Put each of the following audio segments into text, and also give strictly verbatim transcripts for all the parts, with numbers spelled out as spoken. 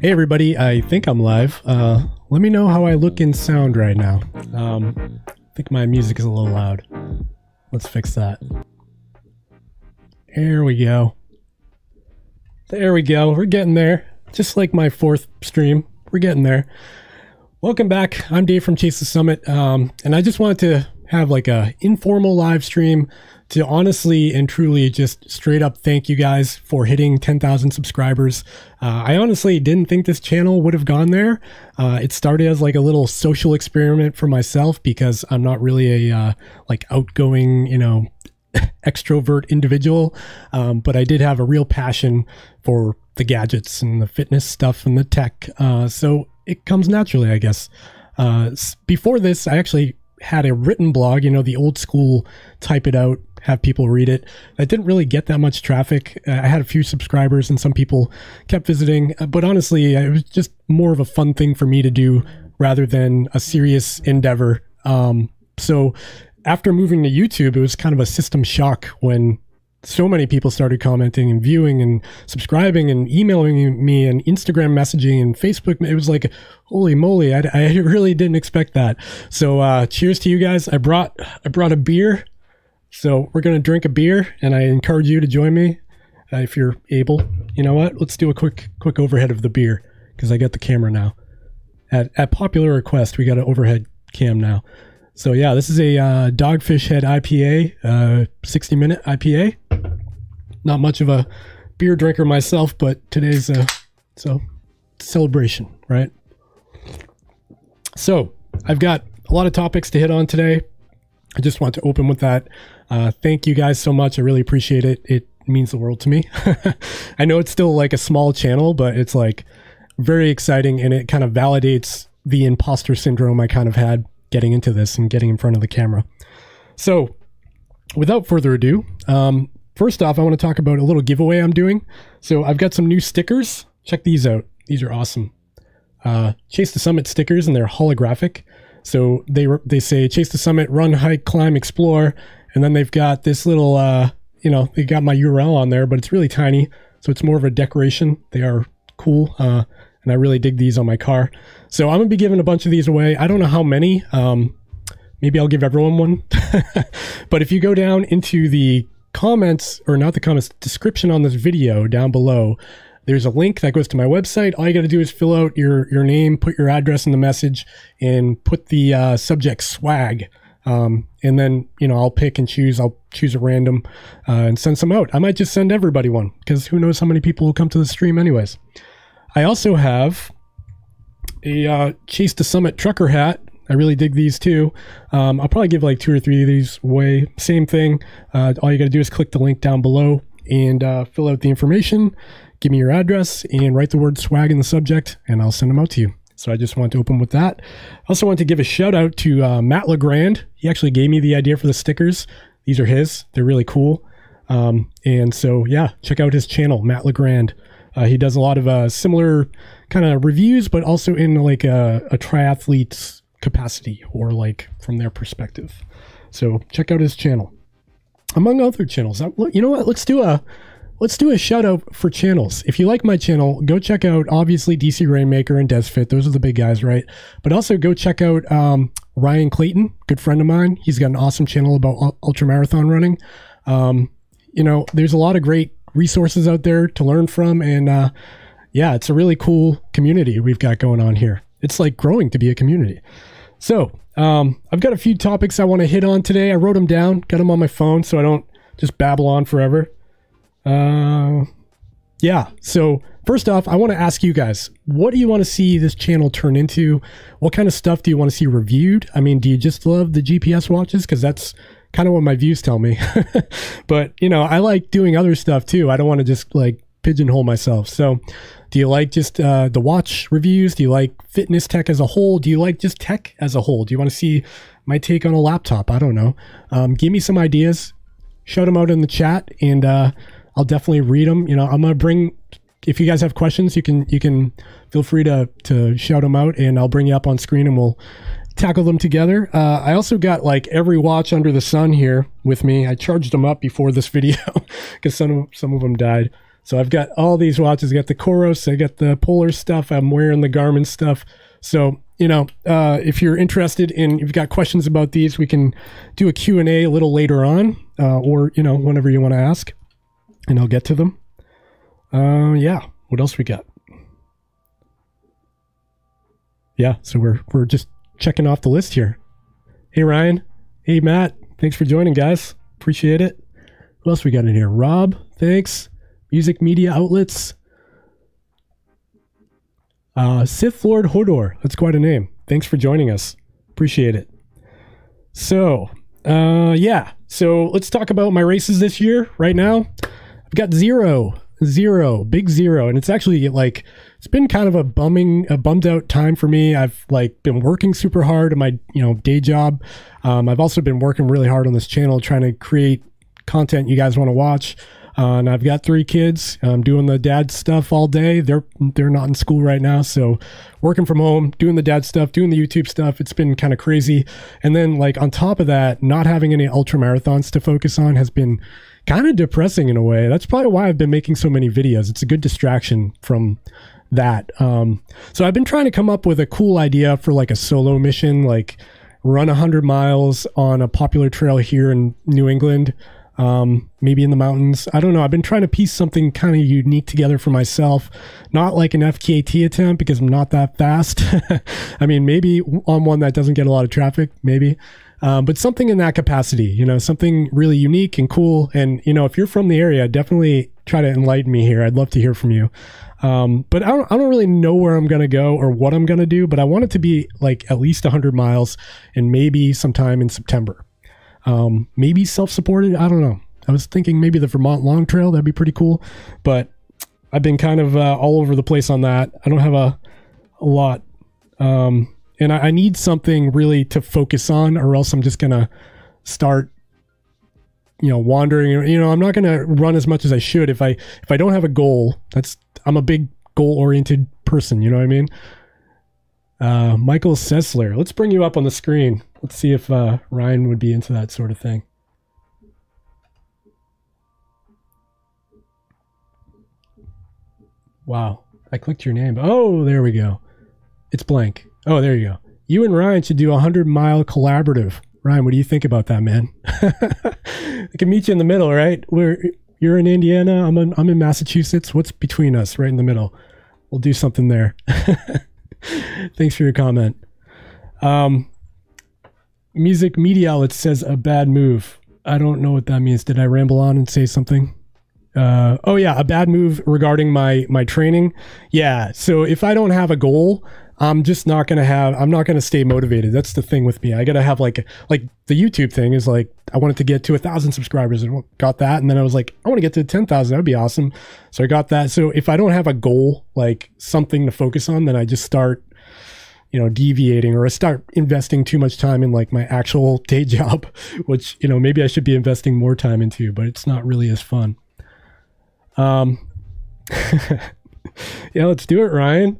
Hey everybody, I think I'm live. Uh, let me know how I look and sound right now. Um, I think my music is a little loud. Let's fix that. Here we go. There we go. We're getting there. Just like my fourth stream, we're getting there. Welcome back. I'm Dave from Chase the Summit, um, and I just wanted to have like a informal live stream to honestly and truly just straight up thank you guys for hitting ten thousand subscribers. Uh, I honestly didn't think this channel would have gone there. Uh, it started as like a little social experiment for myself because I'm not really a uh, like outgoing, you know, extrovert individual. Um, but I did have a real passion for the gadgets and the fitness stuff and the tech. Uh, so it comes naturally, I guess. Uh, before this, I actually had a written blog, you know, the old school type it out, have people read it. I didn't really get that much traffic. I had a few subscribers and some people kept visiting, but honestly, it was just more of a fun thing for me to do rather than a serious endeavor. Um, so after moving to YouTube, it was kind of a system shock when so many people started commenting and viewing and subscribing and emailing me and Instagram messaging and Facebook. It was like, holy moly, I, I really didn't expect that. So uh, cheers to you guys. I brought, I brought a beer. So we're going to drink a beer, and I encourage you to join me uh, if you're able. You know what? Let's do a quick quick overhead of the beer because I got the camera now. At, at popular request, we got an overhead cam now. So yeah, this is a uh, Dogfish Head I P A, uh, sixty minute I P A. Not much of a beer drinker myself, but today's a so, celebration, right? So I've got a lot of topics to hit on today. I just want to open with that. Uh, thank you guys so much. I really appreciate it. It means the world to me. I know it's still like a small channel, but it's like very exciting, and it kind of validates the imposter syndrome I kind of had getting into this and getting in front of the camera. So without further ado, um, first off, I want to talk about a little giveaway I'm doing. So I've got some new stickers. Check these out. These are awesome. Uh, Chase the Summit stickers, and they're holographic. So they they say Chase the Summit, run, hike, climb, explore, and then they've got this little, uh, you know, they got my U R L on there, but it's really tiny, so it's more of a decoration. They are cool, uh, and I really dig these on my car. So I'm gonna be giving a bunch of these away. I don't know how many. Um, maybe I'll give everyone one. But if you go down into the comments, or not the comments, description on this video down below, there's a link that goes to my website. All you got to do is fill out your, your name, put your address in the message, and put the uh, subject swag. Um, and then, you know, I'll pick and choose. I'll choose a random uh, and send some out. I might just send everybody one because who knows how many people will come to the stream anyways. I also have a uh, Chase the Summit trucker hat. I really dig these too. Um, I'll probably give like two or three of these away. Same thing. Uh, all you got to do is click the link down below and uh, fill out the information. Give me your address and write the word swag in the subject, and I'll send them out to you. So I just want to open with that. I also want to give a shout out to uh, Matt Legrand. He actually gave me the idea for the stickers. These are his. They're really cool. Um, and so, yeah, check out his channel, Matt Legrand. Uh, he does a lot of uh, similar kind of reviews, but also in like a, a triathlete's capacity or like from their perspective. So check out his channel. Among other channels, you know what? Let's do a... Let's do a shout out for channels. If you like my channel, go check out, obviously, D C Rainmaker and Desfit. Those are the big guys, right? But also go check out um, Ryan Clayton, good friend of mine. He's got an awesome channel about ultramarathon running. Um, you know, there's a lot of great resources out there to learn from. And uh, yeah, it's a really cool community we've got going on here. It's like growing to be a community. So um, I've got a few topics I want to hit on today. I wrote them down, got them on my phone so I don't just babble on forever. Uh, yeah, so first off, I want to ask you guys, what do you want to see this channel turn into? What kind of stuff do you want to see reviewed? I mean, do you just love the G P S watches? Because that's kind of what my views tell me. But, you know, I like doing other stuff too. I don't want to just like pigeonhole myself. So do you like just uh, the watch reviews? Do you like fitness tech as a whole? Do you like just tech as a whole? Do you want to see my take on a laptop? I don't know. Um, give me some ideas. Shout them out in the chat, and uh, I'll definitely read them. You know, I'm gonna bring. If you guys have questions, you can you can feel free to to shout them out, and I'll bring you up on screen, and we'll tackle them together. Uh, I also got like every watch under the sun here with me. I charged them up before this video because some some of them died. So I've got all these watches. I got the Coros, I got the Polar stuff. I'm wearing the Garmin stuff. So, you know, uh, if you're interested in, if you've got questions about these, we can do a Q and A a little later on, uh, or, you know, whenever you want to ask, and I'll get to them. Uh, yeah. What else we got? Yeah. So we're, we're just checking off the list here. Hey, Ryan. Hey, Matt. Thanks for joining, guys. Appreciate it. What else we got in here? Rob. Thanks. Music media outlets. Uh, Sith Lord Hodor. That's quite a name. Thanks for joining us. Appreciate it. So, uh, yeah. So let's talk about my races this year. Right now, I've got zero, zero, big zero. And it's actually like, it's been kind of a bumming, a bummed out time for me. I've like been working super hard in my, you know, day job. Um, I've also been working really hard on this channel, trying to create content you guys want to watch. Uh, and I've got three kids. I'm doing the dad stuff all day. They're they're not in school right now, so working from home, doing the dad stuff, doing the YouTube stuff. It's been kind of crazy. And then like on top of that, not having any ultra marathons to focus on has been kind of depressing in a way. That's probably why I've been making so many videos. It's a good distraction from that. Um, so I've been trying to come up with a cool idea for like a solo mission, like run one hundred miles on a popular trail here in New England. Um, maybe in the mountains. I don't know. I've been trying to piece something kind of unique together for myself. Not like an F K T attempt because I'm not that fast. I mean, maybe on one that doesn't get a lot of traffic, maybe. Um, but something in that capacity, you know, something really unique and cool. And, you know, if you're from the area, definitely try to enlighten me here. I'd love to hear from you. Um, but I don't, I don't really know where I'm going to go or what I'm going to do, but I want it to be like at least one hundred miles and maybe sometime in September. Um, maybe self-supported. I don't know. I was thinking maybe the Vermont Long Trail. That'd be pretty cool. But I've been kind of uh, all over the place on that. I don't have a, a lot. Um, and I, I need something really to focus on, or else I'm just going to start, you know, wandering. You know, I'm not going to run as much as I should. If I, if I don't have a goal, that's, I'm a big goal-oriented person. You know what I mean? Uh, Michael Sessler. Let's bring you up on the screen. Let's see if uh, Ryan would be into that sort of thing. Wow. I clicked your name. Oh, there we go. It's blank. Oh, there you go. You and Ryan should do a one hundred mile collaborative. Ryan, what do you think about that, man? I can meet you in the middle, right? We're, you're in Indiana. I'm in, I'm in Massachusetts. What's between us? Right in the middle. We'll do something there. Thanks for your comment. Um, Music media outlet says a bad move. I don't know what that means. Did I ramble on and say something? Uh, oh yeah, a bad move regarding my my training. Yeah. So if I don't have a goal, I'm just not gonna have. I'm not gonna stay motivated. That's the thing with me. I gotta have like like the YouTube thing is like I wanted to get to a thousand subscribers and got that, and then I was like I want to get to ten thousand. That'd be awesome. So I got that. So if I don't have a goal, like something to focus on, then I just start, you know, deviating, or I start investing too much time in like my actual day job, which, you know, maybe I should be investing more time into, but it's not really as fun. Um, yeah, let's do it, Ryan.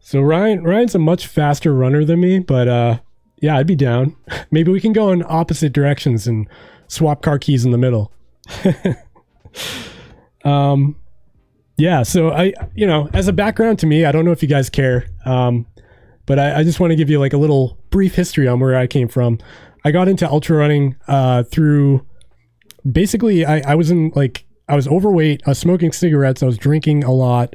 So Ryan, Ryan's a much faster runner than me, but, uh, yeah, I'd be down. Maybe we can go in opposite directions and swap car keys in the middle. um, yeah. So I, you know, as a background to me, I don't know if you guys care. Um, But I, I just want to give you like a little brief history on where I came from. I got into ultra running uh, through basically I, I was in like I was overweight. I was smoking cigarettes. I was drinking a lot.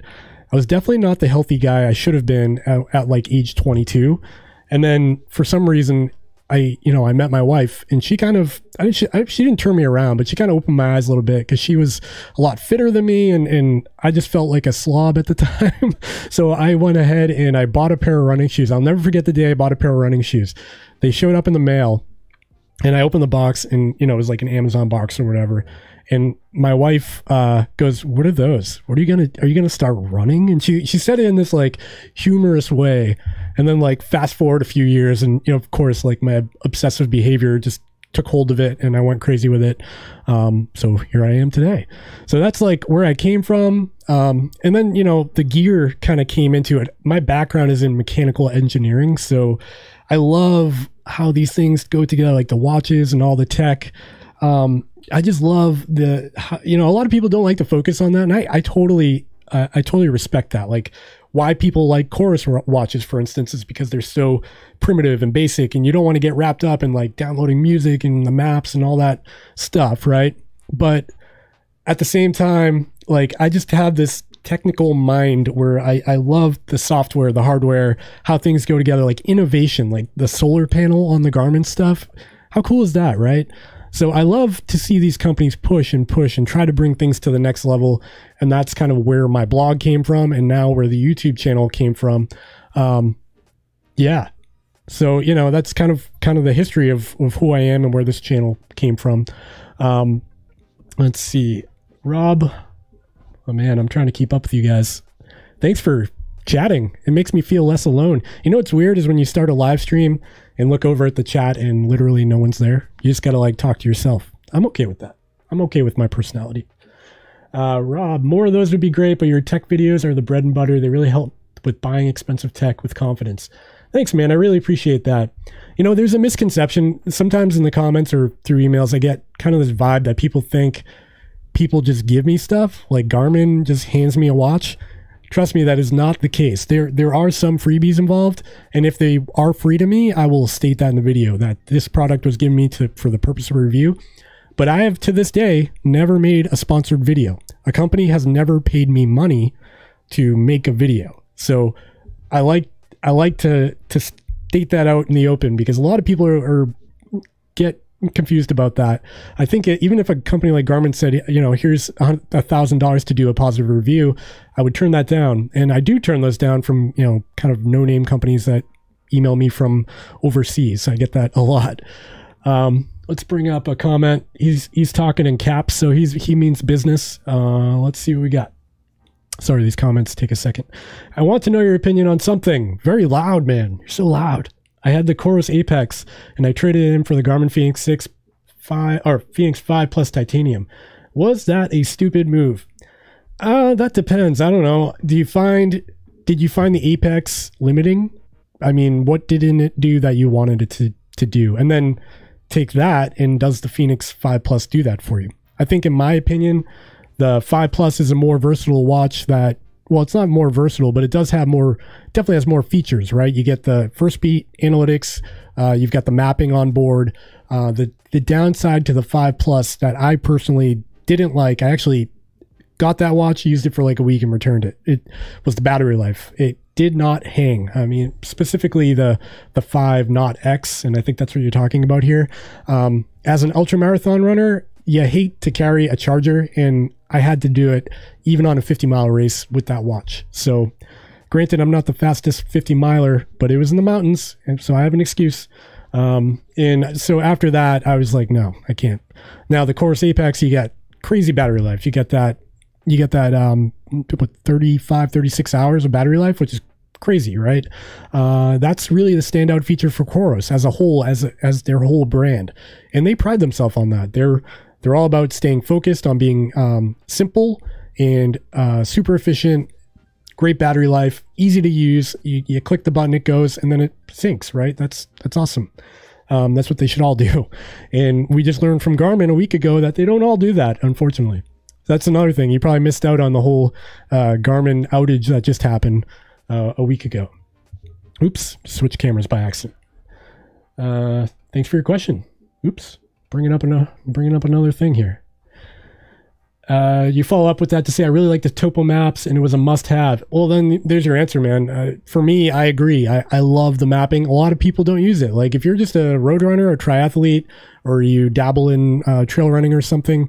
I was definitely not the healthy guy I should have been at, at like age twenty-two. And then for some reason, I, you know, I met my wife, and she kind of, I didn't, she, I, she didn't turn me around, but she kind of opened my eyes a little bit because she was a lot fitter than me. And, and I just felt like a slob at the time. So I went ahead and I bought a pair of running shoes. I'll never forget the day I bought a pair of running shoes. They showed up in the mail, and I opened the box, and, you know, it was like an Amazon box or whatever. And my wife uh, goes, "What are those? What are you going to, are you going to start running?" And she, she said it in this like humorous way. And then like fast forward a few years, and, you know, of course, like my obsessive behavior just took hold of it, and I went crazy with it. Um, so here I am today. So that's like where I came from. Um, and then, you know, the gear kind of came into it. My background is in mechanical engineering, so I love how these things go together, like the watches and all the tech. um, I just love the, you know, a lot of people don't like to focus on that. And I, I totally, uh, I totally respect that. Like, why people like Chorus watches, for instance, is because they're so primitive and basic, and you don't want to get wrapped up in like downloading music and the maps and all that stuff, right? But at the same time, like, I just have this technical mind where I, I love the software, the hardware, how things go together, like innovation, like the solar panel on the Garmin stuff. How cool is that, right? So I love to see these companies push and push and try to bring things to the next level. And that's kind of where my blog came from, and now where the YouTube channel came from. Um, yeah. So, you know, that's kind of kind of the history of, of who I am and where this channel came from. Um, let's see. Rob. Oh, man, I'm trying to keep up with you guys. Thanks for chatting. It makes me feel less alone. You know what's weird is when you start a live stream and look over at the chat and literally no one's there. You just got to like talk to yourself. I'm okay with that. I'm okay with my personality. Uh, Rob, more of those would be great, but your tech videos are the bread and butter. They really help with buying expensive tech with confidence. Thanks, man. I really appreciate that. You know, there's a misconception sometimes in the comments or through emails. I get kind of this vibe that people think people just give me stuff, like Garmin just hands me a watch. Trust me, that is not the case. There there are some freebies involved, and if they are free to me, I will state that in the video that this product was given me to for the purpose of a review. But I have, to this day, never made a sponsored video. A company has never paid me money to make a video. So I like I like to to state that out in the open, because a lot of people are, are get confused about that. I think it, even if a company like Garmin said, you know, here's a thousand dollars to do a positive review, I would turn that down. And I do turn those down from, you know, kind of no name companies that email me from overseas. I get that a lot. Um, let's bring up a comment. He's, he's talking in caps, so he's, he means business. Uh, let's see what we got. Sorry, these comments take a second. I want to know your opinion on something. Very loud, man. You're so loud. I had the Chorus Apex, and I traded it in for the Garmin Fenix six, five, or Fenix five Plus Titanium. Was that a stupid move? Uh, that depends. I don't know. Do you find, did you find the Apex limiting? I mean, what didn't it do that you wanted it to, to do? And then take that, and does the Fenix five Plus do that for you? I think, in my opinion, the five Plus is a more versatile watch that, well, it's not more versatile, but it does have more, definitely has more features, right? You get the first beat analytics, uh, you've got the mapping on board. Uh, the, the downside to the five plus that I personally didn't like, I actually got that watch, used it for like a week and returned it. It was the battery life. It did not hang. I mean, specifically the, the five, not X, and I think that's what you're talking about here. Um, as an ultra marathon runner, you hate to carry a charger, and I had to do it even on a fifty mile race with that watch. So granted, I'm not the fastest fifty miler, but it was in the mountains, and so I have an excuse. Um, and so after that, I was like, no, I can't. Now the Chorus Apex, you got crazy battery life. You get that, you get that, um, what, thirty-five, thirty-six hours of battery life, which is crazy, right? Uh, that's really the standout feature for Chorus as a whole, as, a, as their whole brand. And they pride themselves on that. They're, They're all about staying focused on being um, simple and uh, super efficient, great battery life, easy to use. You, you click the button, it goes, and then it syncs, right? That's that's awesome. Um, that's what they should all do. And we just learned from Garmin a week ago that they don't all do that, unfortunately. That's another thing. You probably missed out on the whole uh, Garmin outage that just happened uh, a week ago. Oops, switched cameras by accident. Uh, thanks for your question. Oops. Bringing up another, bringing up another thing here. Uh, you follow up with that to say, I really like the topo maps and it was a must have. Well, then there's your answer, man. Uh, for me, I agree. I, I love the mapping. A lot of people don't use it. Like if you're just a road runner or triathlete, or you dabble in uh, trail running or something,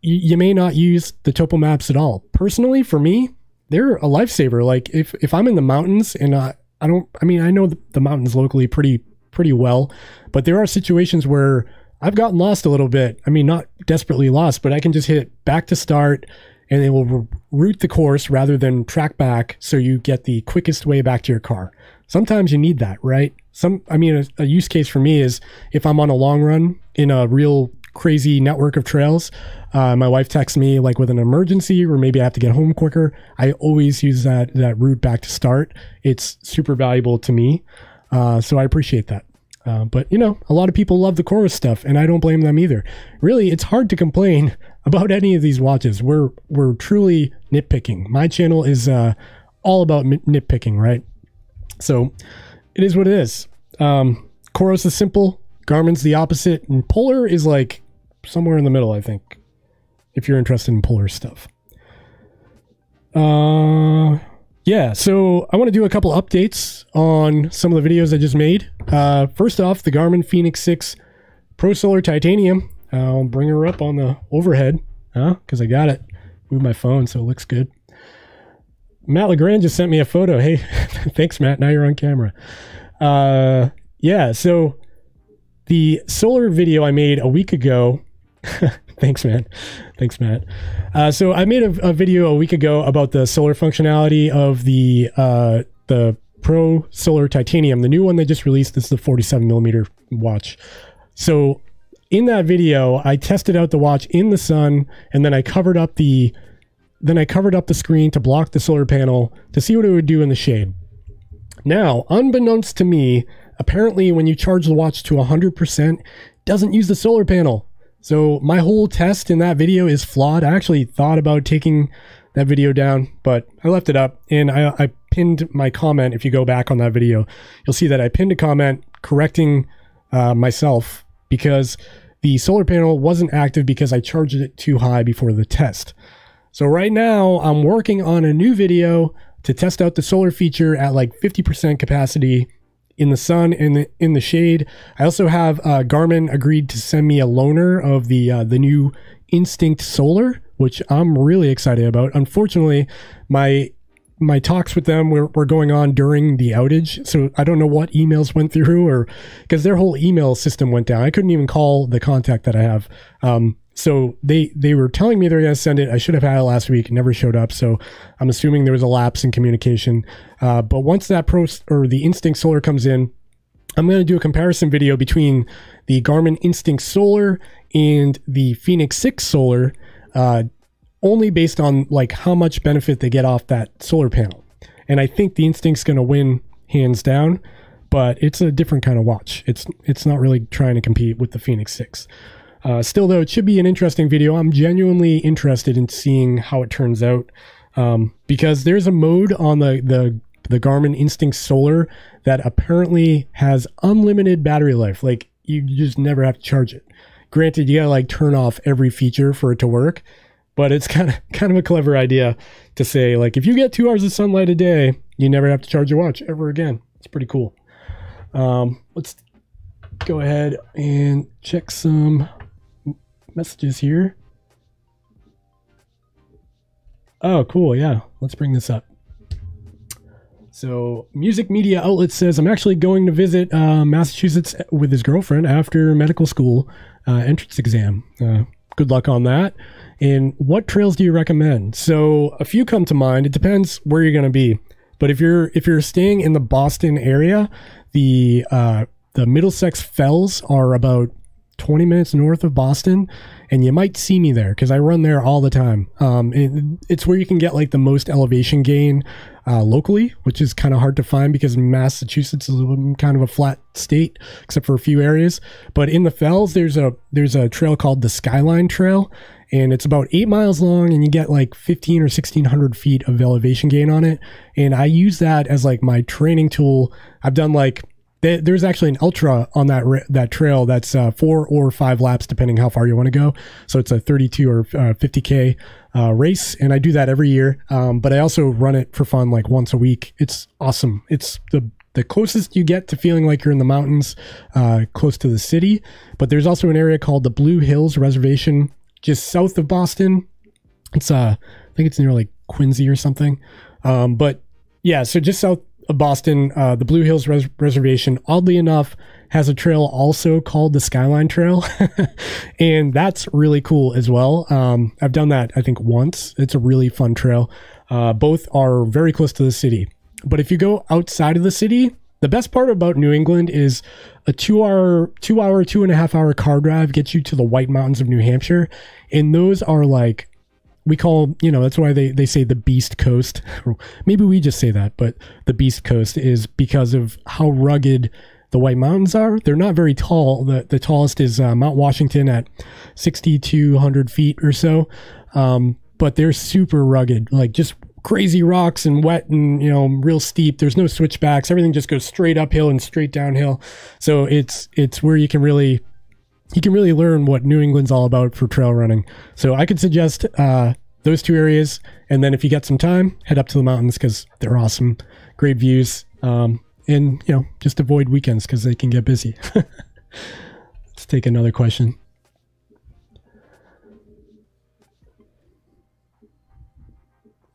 you, you may not use the topo maps at all. Personally, for me, they're a lifesaver. Like if, if I'm in the mountains and I, I don't, I mean, I know the, the mountains locally pretty, pretty well, but there are situations where I've gotten lost a little bit. I mean, not desperately lost, but I can just hit back to start and it will route the course rather than track back, so you get the quickest way back to your car. Sometimes you need that, right? Some, I mean, a, a use case for me is if I'm on a long run in a real crazy network of trails, uh, my wife texts me like with an emergency or maybe I have to get home quicker. I always use that, that route back to start. It's super valuable to me. Uh, so I appreciate that. Uh, but, you know, a lot of people love the Chorus stuff, and I don't blame them either. Really, it's hard to complain about any of these watches. We're, we're truly nitpicking. My channel is uh, all about nitpicking, right? So it is what it is. Um, Chorus is simple. Garmin's the opposite. And Polar is like somewhere in the middle, I think, if you're interested in Polar stuff. Uh, yeah, so I want to do a couple updates on some of the videos I just made. Uh, first off, the Garmin Fenix six Pro Solar Titanium. I'll bring her up on the overhead, huh? Because I got it. Move my phone, so it looks good. Matt Legrand just sent me a photo. Hey, thanks, Matt. Now you're on camera. Uh, yeah, so the solar video I made a week ago. Thanks, man. Thanks, Matt. Uh, so I made a, a video a week ago about the solar functionality of the uh, the Pro Solar Titanium, the new one they just released. This is the forty-seven millimeter watch. So in that video, I tested out the watch in the sun, and then I covered up the then I covered up the screen to block the solar panel to see what it would do in the shade. Now, unbeknownst to me, apparently when you charge the watch to one hundred percent, it doesn't use the solar panel. So my whole test in that video is flawed. I actually thought about taking that video down, but I left it up, and I, I pinned my comment. If you go back on that video, you'll see that I pinned a comment correcting uh, myself because the solar panel wasn't active because I charged it too high before the test. So right now I'm working on a new video to test out the solar feature at like fifty percent capacity in the sun and in, in the shade. I also have uh, Garmin agreed to send me a loaner of the uh, the new Instinct Solar, which I'm really excited about. Unfortunately, my my talks with them were, were going on during the outage, so I don't know what emails went through, or because their whole email system went down. I couldn't even call the contact that I have. Um, so they they were telling me they're going to send it. I should have had it last week. It never showed up. So I'm assuming there was a lapse in communication. Uh, but once that Pro or the Instinct Solar comes in, I'm going to do a comparison video between the Garmin Instinct Solar and the Fenix six Solar, uh, only based on like how much benefit they get off that solar panel. And I think the Instinct's going to win hands down, but it's a different kind of watch. It's it's not really trying to compete with the Fenix six. Uh, still, though, it should be an interesting video. I'm genuinely interested in seeing how it turns out, um, because there's a mode on the, the the Garmin Instinct Solar that apparently has unlimited battery life. Like, you just never have to charge it. Granted, you gotta like turn off every feature for it to work, but it's kind of kind of a clever idea to say like if you get two hours of sunlight a day, you never have to charge your watch ever again. It's pretty cool. Um, let's go ahead and check some messages here. Oh, cool. Yeah, let's bring this up. So Music Media Outlet says, I'm actually going to visit uh, Massachusetts with his girlfriend after medical school uh, entrance exam. Uh, good luck on that. And what trails do you recommend? So a few come to mind. It depends where you're going to be. But if you're if you're staying in the Boston area, the uh, the Middlesex Fells are about twenty minutes north of Boston, and you might see me there because I run there all the time. Um, it, it's where you can get like the most elevation gain uh, locally, which is kind of hard to find because Massachusetts is kind of a flat state except for a few areas. But in the Fells, there's a there's a trail called the Skyline Trail, and it's about eight miles long, and you get like fifteen or sixteen hundred feet of elevation gain on it. And I use that as like my training tool. I've done like There's actually an ultra on that that trail that's uh, four or five laps, depending how far you want to go. So it's a thirty-two or fifty K uh, race, and I do that every year. Um, but I also run it for fun, like once a week. It's awesome. It's the the closest you get to feeling like you're in the mountains, uh, close to the city. But there's also an area called the Blue Hills Reservation, just south of Boston. It's uh, I think it's near like Quincy or something. Um, but yeah, so just south of Boston, uh, the Blue Hills Res Reservation, oddly enough, has a trail also called the Skyline Trail. And that's really cool as well. Um, I've done that, I think, once. It's a really fun trail. Uh, both are very close to the city. But if you go outside of the city, the best part about New England is a two-hour, two-hour, two-and-a-half-hour car drive gets you to the White Mountains of New Hampshire. And those are like, we call, you know, that's why they, they say the Beast Coast. Maybe we just say that, but the Beast Coast is because of how rugged the White Mountains are. They're not very tall. The the tallest is uh, Mount Washington at sixty-two hundred feet or so. Um, but they're super rugged, like just crazy rocks and wet and, you know, real steep. There's no switchbacks. Everything just goes straight uphill and straight downhill. So it's, it's where you can really, you can really learn what New England's all about for trail running. So I could suggest uh, those two areas. And then if you get some time, head up to the mountains because they're awesome. Great views. Um, and, you know, just avoid weekends because they can get busy. Let's take another question.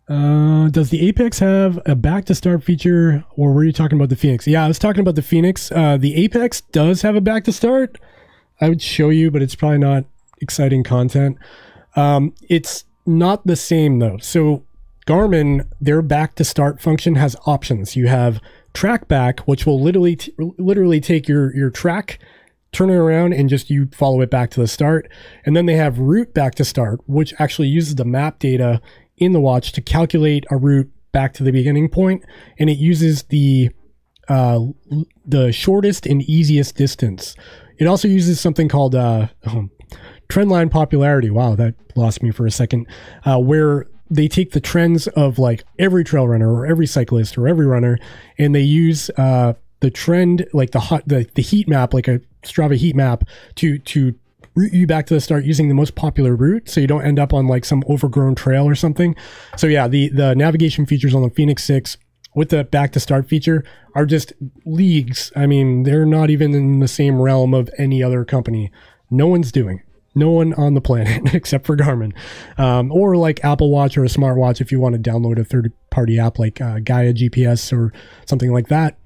Uh, does the Apex have a back to start feature, or were you talking about the Fenix? Yeah, I was talking about the Fenix. Uh, the Apex does have a back to start. I would show you, but it's probably not exciting content. Um, it's not the same though. So Garmin, their back to start function has options. You have track back, which will literally, t literally take your, your track, turn it around and just you follow it back to the start. And then they have route back to start, which actually uses the map data in the watch to calculate a route back to the beginning point, and it uses the uh, the shortest and easiest distance. It also uses something called uh, oh, trendline popularity. Wow, that lost me for a second. Uh, where they take the trends of like every trail runner or every cyclist or every runner, and they use uh, the trend, like the hot, the, the heat map, like a Strava heat map, to to. route you back to the start using the most popular route, so you don't end up on like some overgrown trail or something. So yeah, the the navigation features on the Fenix six with the back to start feature are just leagues. I mean, they're not even in the same realm of any other company. No one's doing it. No one on the planet except for Garmin, um, or like Apple Watch or a smartwatch if you want to download a third party app like uh, Gaia G P S or something like that.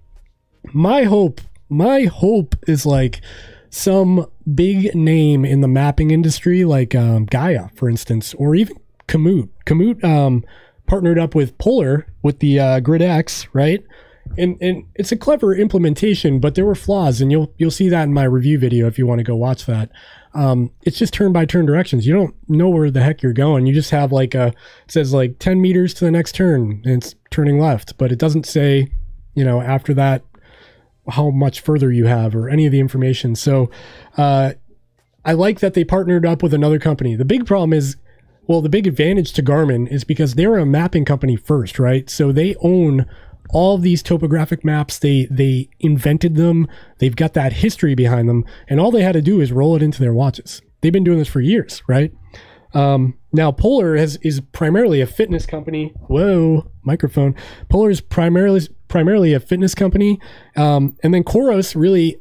My hope, my hope is like some big name in the mapping industry, like um, Gaia, for instance, or even Komoot. Komoot um, partnered up with Polar with the uh, Grid X, right? And and it's a clever implementation, but there were flaws, and you'll you'll see that in my review video if you want to go watch that. Um, it's just turn by turn directions. You don't know where the heck you're going. You just have like a, it says like ten meters to the next turn, and it's turning left, but it doesn't say, you know, after that, how much further you have or any of the information. So uh, I like that they partnered up with another company. The big problem is, well, the big advantage to Garmin is because they're a mapping company first, right? So they own all of these topographic maps. They, they invented them. They've got that history behind them. And all they had to do is roll it into their watches. They've been doing this for years, right? Um, now Polar has, is primarily a fitness company. Whoa, microphone. Polar is primarily... primarily a fitness company. Um, and then Koros really,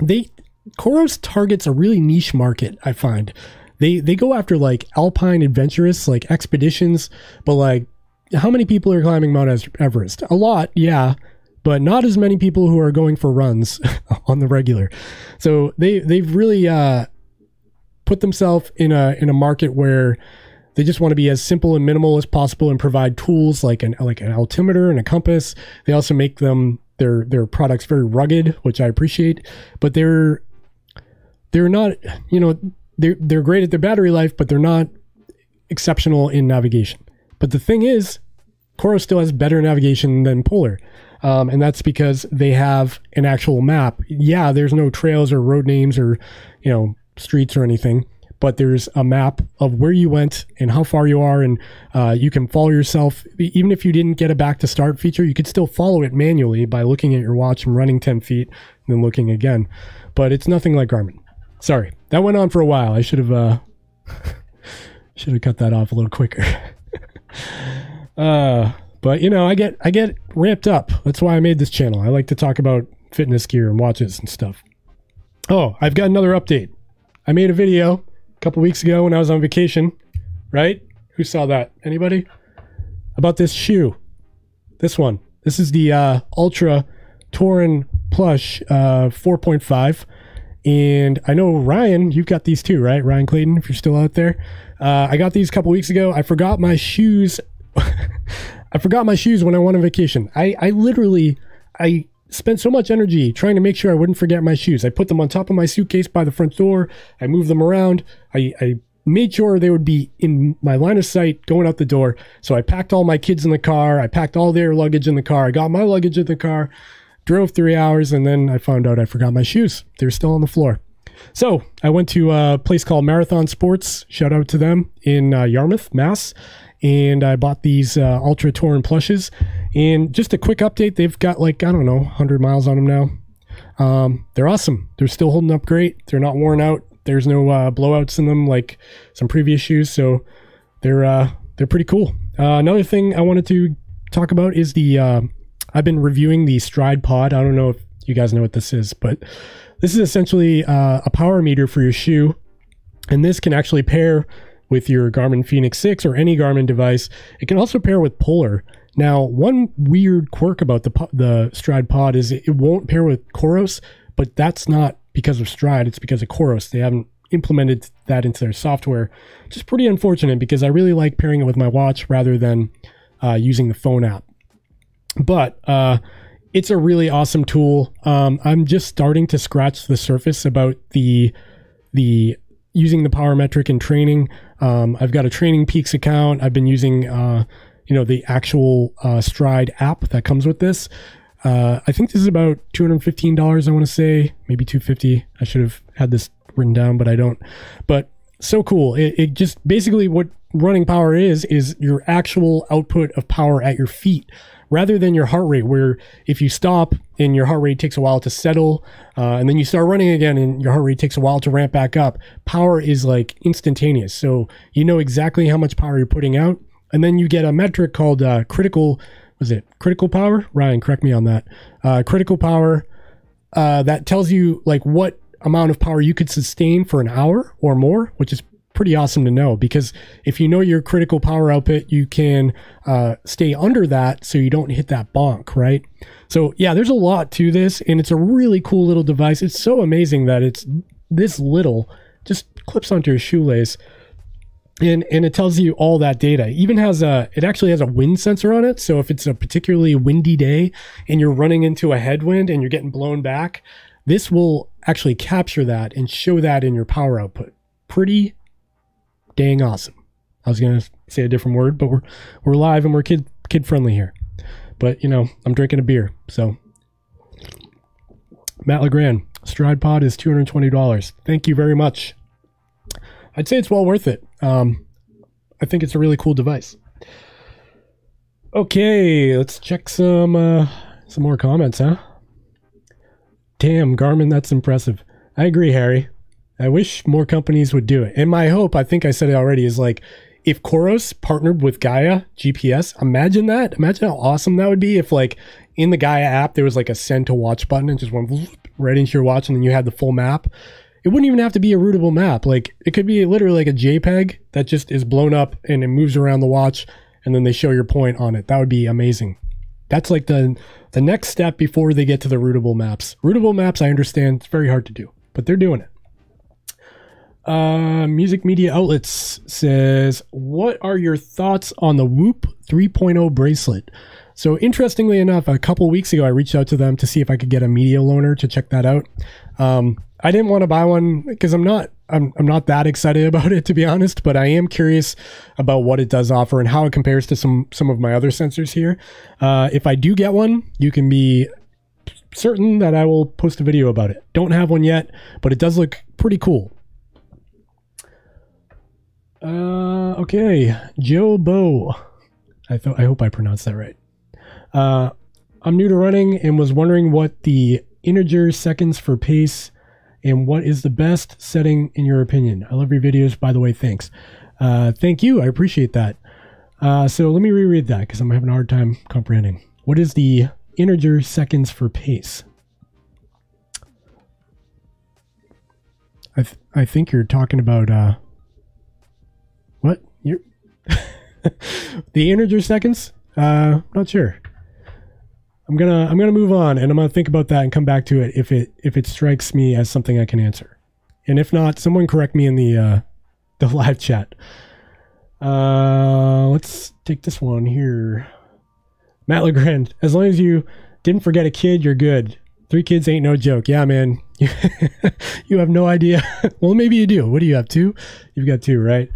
they, Koros targets a really niche market, I find. They, they go after like alpine adventurous, like expeditions, but like how many people are climbing Mount Everest? A lot, yeah, but not as many people who are going for runs on the regular. So they, they've really uh, put themselves in a, in a market where they just want to be as simple and minimal as possible and provide tools like an like an altimeter and a compass. They also make them their their products very rugged, which I appreciate. But they're they're not, you know, they're they're great at their battery life, but they're not exceptional in navigation. But the thing is, Koros still has better navigation than Polar. Um, and that's because they have an actual map. Yeah, there's no trails or road names or, you know, streets or anything, but there's a map of where you went and how far you are, and uh, you can follow yourself. Even if you didn't get a back to start feature, you could still follow it manually by looking at your watch and running ten feet and then looking again. But it's nothing like Garmin. Sorry, that went on for a while. I should have uh, should have cut that off a little quicker. uh, but you know, I get I get ramped up. That's why I made this channel. I like to talk about fitness gear and watches and stuff. Oh, I've got another update. I made a video couple weeks ago when I was on vacation, right? Who saw that? Anybody? About this shoe. This one. This is the uh, Ultra Torin Plush uh, four point five. And I know, Ryan, you've got these too, right? Ryan Clayton, if you're still out there. Uh, I got these a couple weeks ago. I forgot my shoes. I forgot my shoes when I went on vacation. I, I literally... I. spent so much energy trying to make sure I wouldn't forget my shoes. I put them on top of my suitcase by the front door. I moved them around. I, I made sure they would be in my line of sight going out the door. So I packed all my kids in the car. I packed all their luggage in the car. I got my luggage in the car. drove three hours, and then I found out I forgot my shoes. They're still on the floor. So I went to a place called Marathon Sports, shout out to them, in uh, Yarmouth, Mass. And I bought these uh, Ultra Torin Plushes. And just a quick update, they've got like, I don't know, one hundred miles on them now. Um, they're awesome. They're still holding up great. They're not worn out. There's no uh, blowouts in them like some previous shoes. So they're uh, they're pretty cool. Uh, another thing I wanted to talk about is the... Uh, I've been reviewing the Stride Pod. I don't know if you guys know what this is, but this is essentially uh, a power meter for your shoe. And this can actually pair with your Garmin Fenix six or any Garmin device. It can also pair with Polar. Now, one weird quirk about the, the Stride Pod is it won't pair with Koros, but that's not because of Stride. It's because of Koros. They haven't implemented that into their software, which is pretty unfortunate because I really like pairing it with my watch rather than uh, using the phone app. But uh, it's a really awesome tool. Um, I'm just starting to scratch the surface about the the using the power metric in training. Um, I've got a Training Peaks account. I've been using uh, you know the actual uh, Stride app that comes with this. Uh, I think this is about two hundred fifteen dollars. I want to say maybe two hundred fifty dollars. I should have had this written down, but I don't. But so cool. It, it just basically what running power is is your actual output of power at your feet, rather than your heart rate, where if you stop and your heart rate takes a while to settle, uh, and then you start running again and your heart rate takes a while to ramp back up. Power is like instantaneous. So you know exactly how much power you're putting out. And then you get a metric called uh, critical, was it critical power? Ryan, correct me on that. Uh, critical power uh, that tells you like what amount of power you could sustain for an hour or more, which is pretty awesome to know, because if you know your critical power output, you can uh, stay under that so you don't hit that bonk, right? So yeah, there's a lot to this, and it's a really cool little device. It's so amazing that it's this little, just clips onto your shoelace, and and it tells you all that data. It even has a, it actually has a wind sensor on it, so if it's a particularly windy day and you're running into a headwind and you're getting blown back, this will actually capture that and show that in your power output. Pretty dang awesome. I was gonna say a different word, but we're we're live and we're kid kid friendly here. But you know, I'm drinking a beer, so Matt Legrand, Stride Pod is two hundred twenty dollars. Thank you very much. I'd say it's well worth it. Um, I think it's a really cool device. Okay, let's check some uh, some more comments, huh? Damn, Garmin, that's impressive. I agree, Harry. I wish more companies would do it. And my hope, I think I said it already, is like if Koros partnered with Gaia G P S, imagine that. Imagine how awesome that would be if like in the Gaia app, there was like a send to watch button and just went right into your watch and then you had the full map. It wouldn't even have to be a rootable map. Like it could be literally like a JPEG that just is blown up and it moves around the watch and then they show your point on it. That would be amazing. That's like the, the next step before they get to the rootable maps. Rootable maps, I understand, it's very hard to do, but they're doing it. Uh, Music Media Outlets says, what are your thoughts on the Whoop three point oh bracelet? So interestingly enough, a couple weeks ago, I reached out to them to see if I could get a media loaner to check that out. Um, I didn't want to buy one because I'm not, I'm, I'm not that excited about it, to be honest, but I am curious about what it does offer and how it compares to some, some of my other sensors here. Uh, if I do get one, you can be certain that I will post a video about it. Don't have one yet, but it does look pretty cool. Uh, okay. Joe Bo. I thought, I hope I pronounced that right. Uh, I'm new to running and was wondering what the integer seconds for pace and what is the best setting in your opinion. I love your videos, by the way. Thanks. Uh, thank you. I appreciate that. Uh, so let me reread that because I'm having a hard time comprehending. What is the integer seconds for pace? I, th I think you're talking about, uh, what? You're the integer seconds? Uh, not sure. I'm gonna I'm gonna move on, and I'm gonna think about that and come back to it if it if it strikes me as something I can answer, and if not, someone correct me in the uh, the live chat. Uh, let's take this one here. Matt Legrand, as long as you didn't forget a kid, you're good. Three kids ain't no joke. Yeah, man. You have no idea. Well, maybe you do. What do you have? Two? You've got two, right?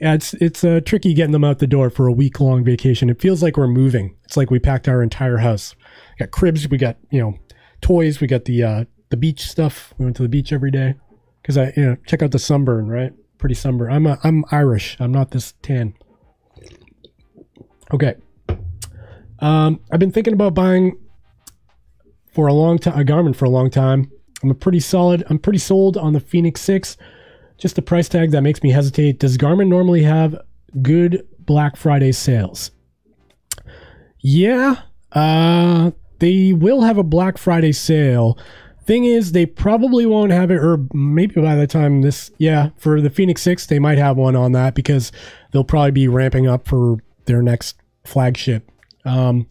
Yeah, it's it's uh, tricky getting them out the door for a week-long vacation. It feels like we're moving. It's like we packed our entire house. We got cribs. We got, you know, toys. We got the uh, the beach stuff. We went to the beach every day because I, you know, check out the sunburn, right? Pretty sunburn. I'm a, I'm Irish. I'm not this tan. Okay. Um, I've been thinking about buying for a long time, a Garmin for a long time. I'm a pretty solid. I'm pretty sold on the Fenix six. Just the price tag that makes me hesitate. Does Garmin normally have good Black Friday sales? Yeah, uh, they will have a Black Friday sale. Thing is, they probably won't have it, or maybe by the time this, yeah, for the Fenix six, they might have one on that because they'll probably be ramping up for their next flagship. Um,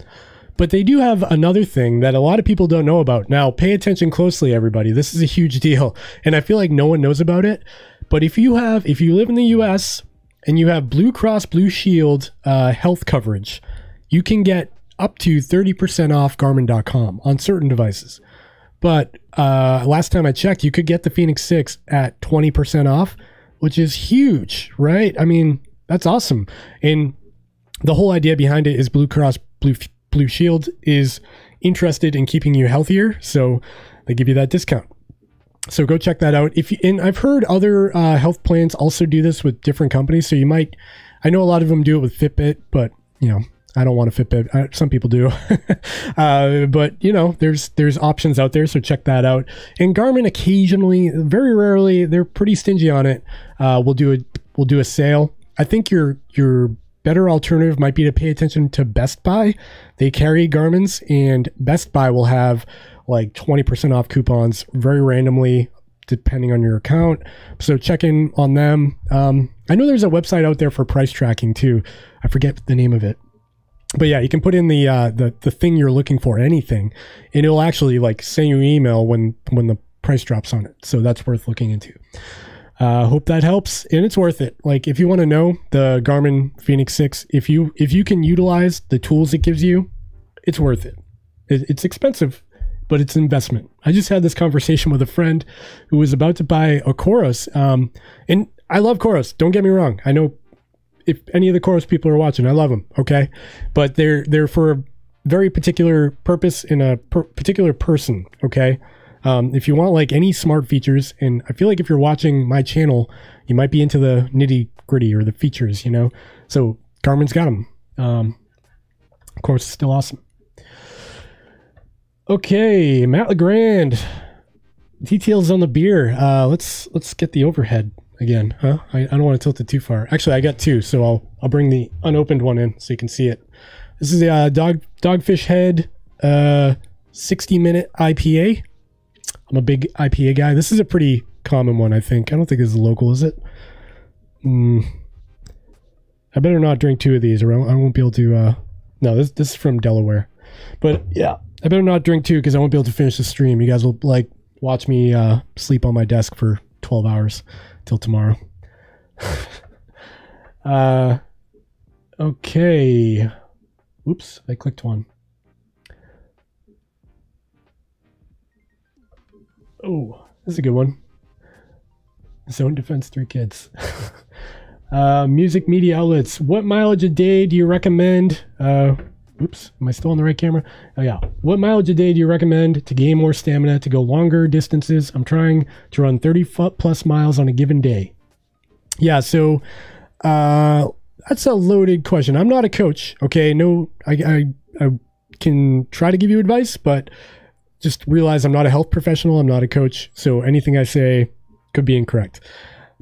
but they do have another thing that a lot of people don't know about. Now, pay attention closely, everybody. This is a huge deal, and I feel like no one knows about it. But if you have, if you live in the U S and you have Blue Cross Blue Shield uh, health coverage, you can get up to thirty percent off Garmin dot com on certain devices. But uh, last time I checked, you could get the Fenix six at twenty percent off, which is huge, right? I mean, that's awesome. And the whole idea behind it is Blue Cross Blue, Blue Shield is interested in keeping you healthier, so they give you that discount. So go check that out. If you, and I've heard other uh, health plans also do this with different companies, so you might, I know a lot of them do it with Fitbit, but, you know, I don't want a Fitbit. I, some people do. uh, but, you know, there's there's options out there, so check that out. And Garmin occasionally, very rarely, they're pretty stingy on it, uh, we'll do a, we'll do a sale. I think your, your better alternative might be to pay attention to Best Buy. They carry Garmin's, and Best Buy will have like twenty percent off coupons very randomly depending on your account. So check in on them. Um, I know there's a website out there for price tracking too. I forget the name of it. But yeah, you can put in the, uh, the, the thing you're looking for, anything, and it'll actually like send you an email when, when the price drops on it. So that's worth looking into. Uh, hope that helps, and it's worth it. Like if you want to know the Garmin Fenix six, if you, if you can utilize the tools it gives you, it's worth it. it it's expensive, but it's an investment. I just had this conversation with a friend who was about to buy a Coros. Um, and I love Coros. Don't get me wrong. I know if any of the Coros people are watching, I love them. Okay. But they're, they're for a very particular purpose in a per particular person. Okay. Um, if you want like any smart features, and I feel like if you're watching my channel, you might be into the nitty gritty or the features, you know, so Garmin's got them. Um, Coros is still awesome. Okay, Matt Legrand. Details on the beer. Uh, let's let's get the overhead again, huh? I, I don't want to tilt it too far. Actually, I got two, so I'll I'll bring the unopened one in so you can see it. This is the uh, dog Dogfish Head uh, sixty minute I P A. I'm a big I P A guy. This is a pretty common one, I think. I don't think this is local, is it? Mm. I better not drink two of these, or I won't be able to. Uh, no, this this is from Delaware, but yeah. I better not drink too because I won't be able to finish the stream. You guys will like watch me uh, sleep on my desk for twelve hours till tomorrow. uh, okay. Oops, I clicked one. Oh, this is a good one. Zone Defense Three Kids. uh, music media outlets. What mileage a day do you recommend? Uh, Oops, am I still on the right camera? Oh yeah. What mileage a day do you recommend to gain more stamina, to go longer distances? I'm trying to run thirty plus miles on a given day. Yeah, so uh, that's a loaded question. I'm not a coach, okay? No, I, I, I can try to give you advice, but just realize I'm not a health professional. I'm not a coach, so anything I say could be incorrect.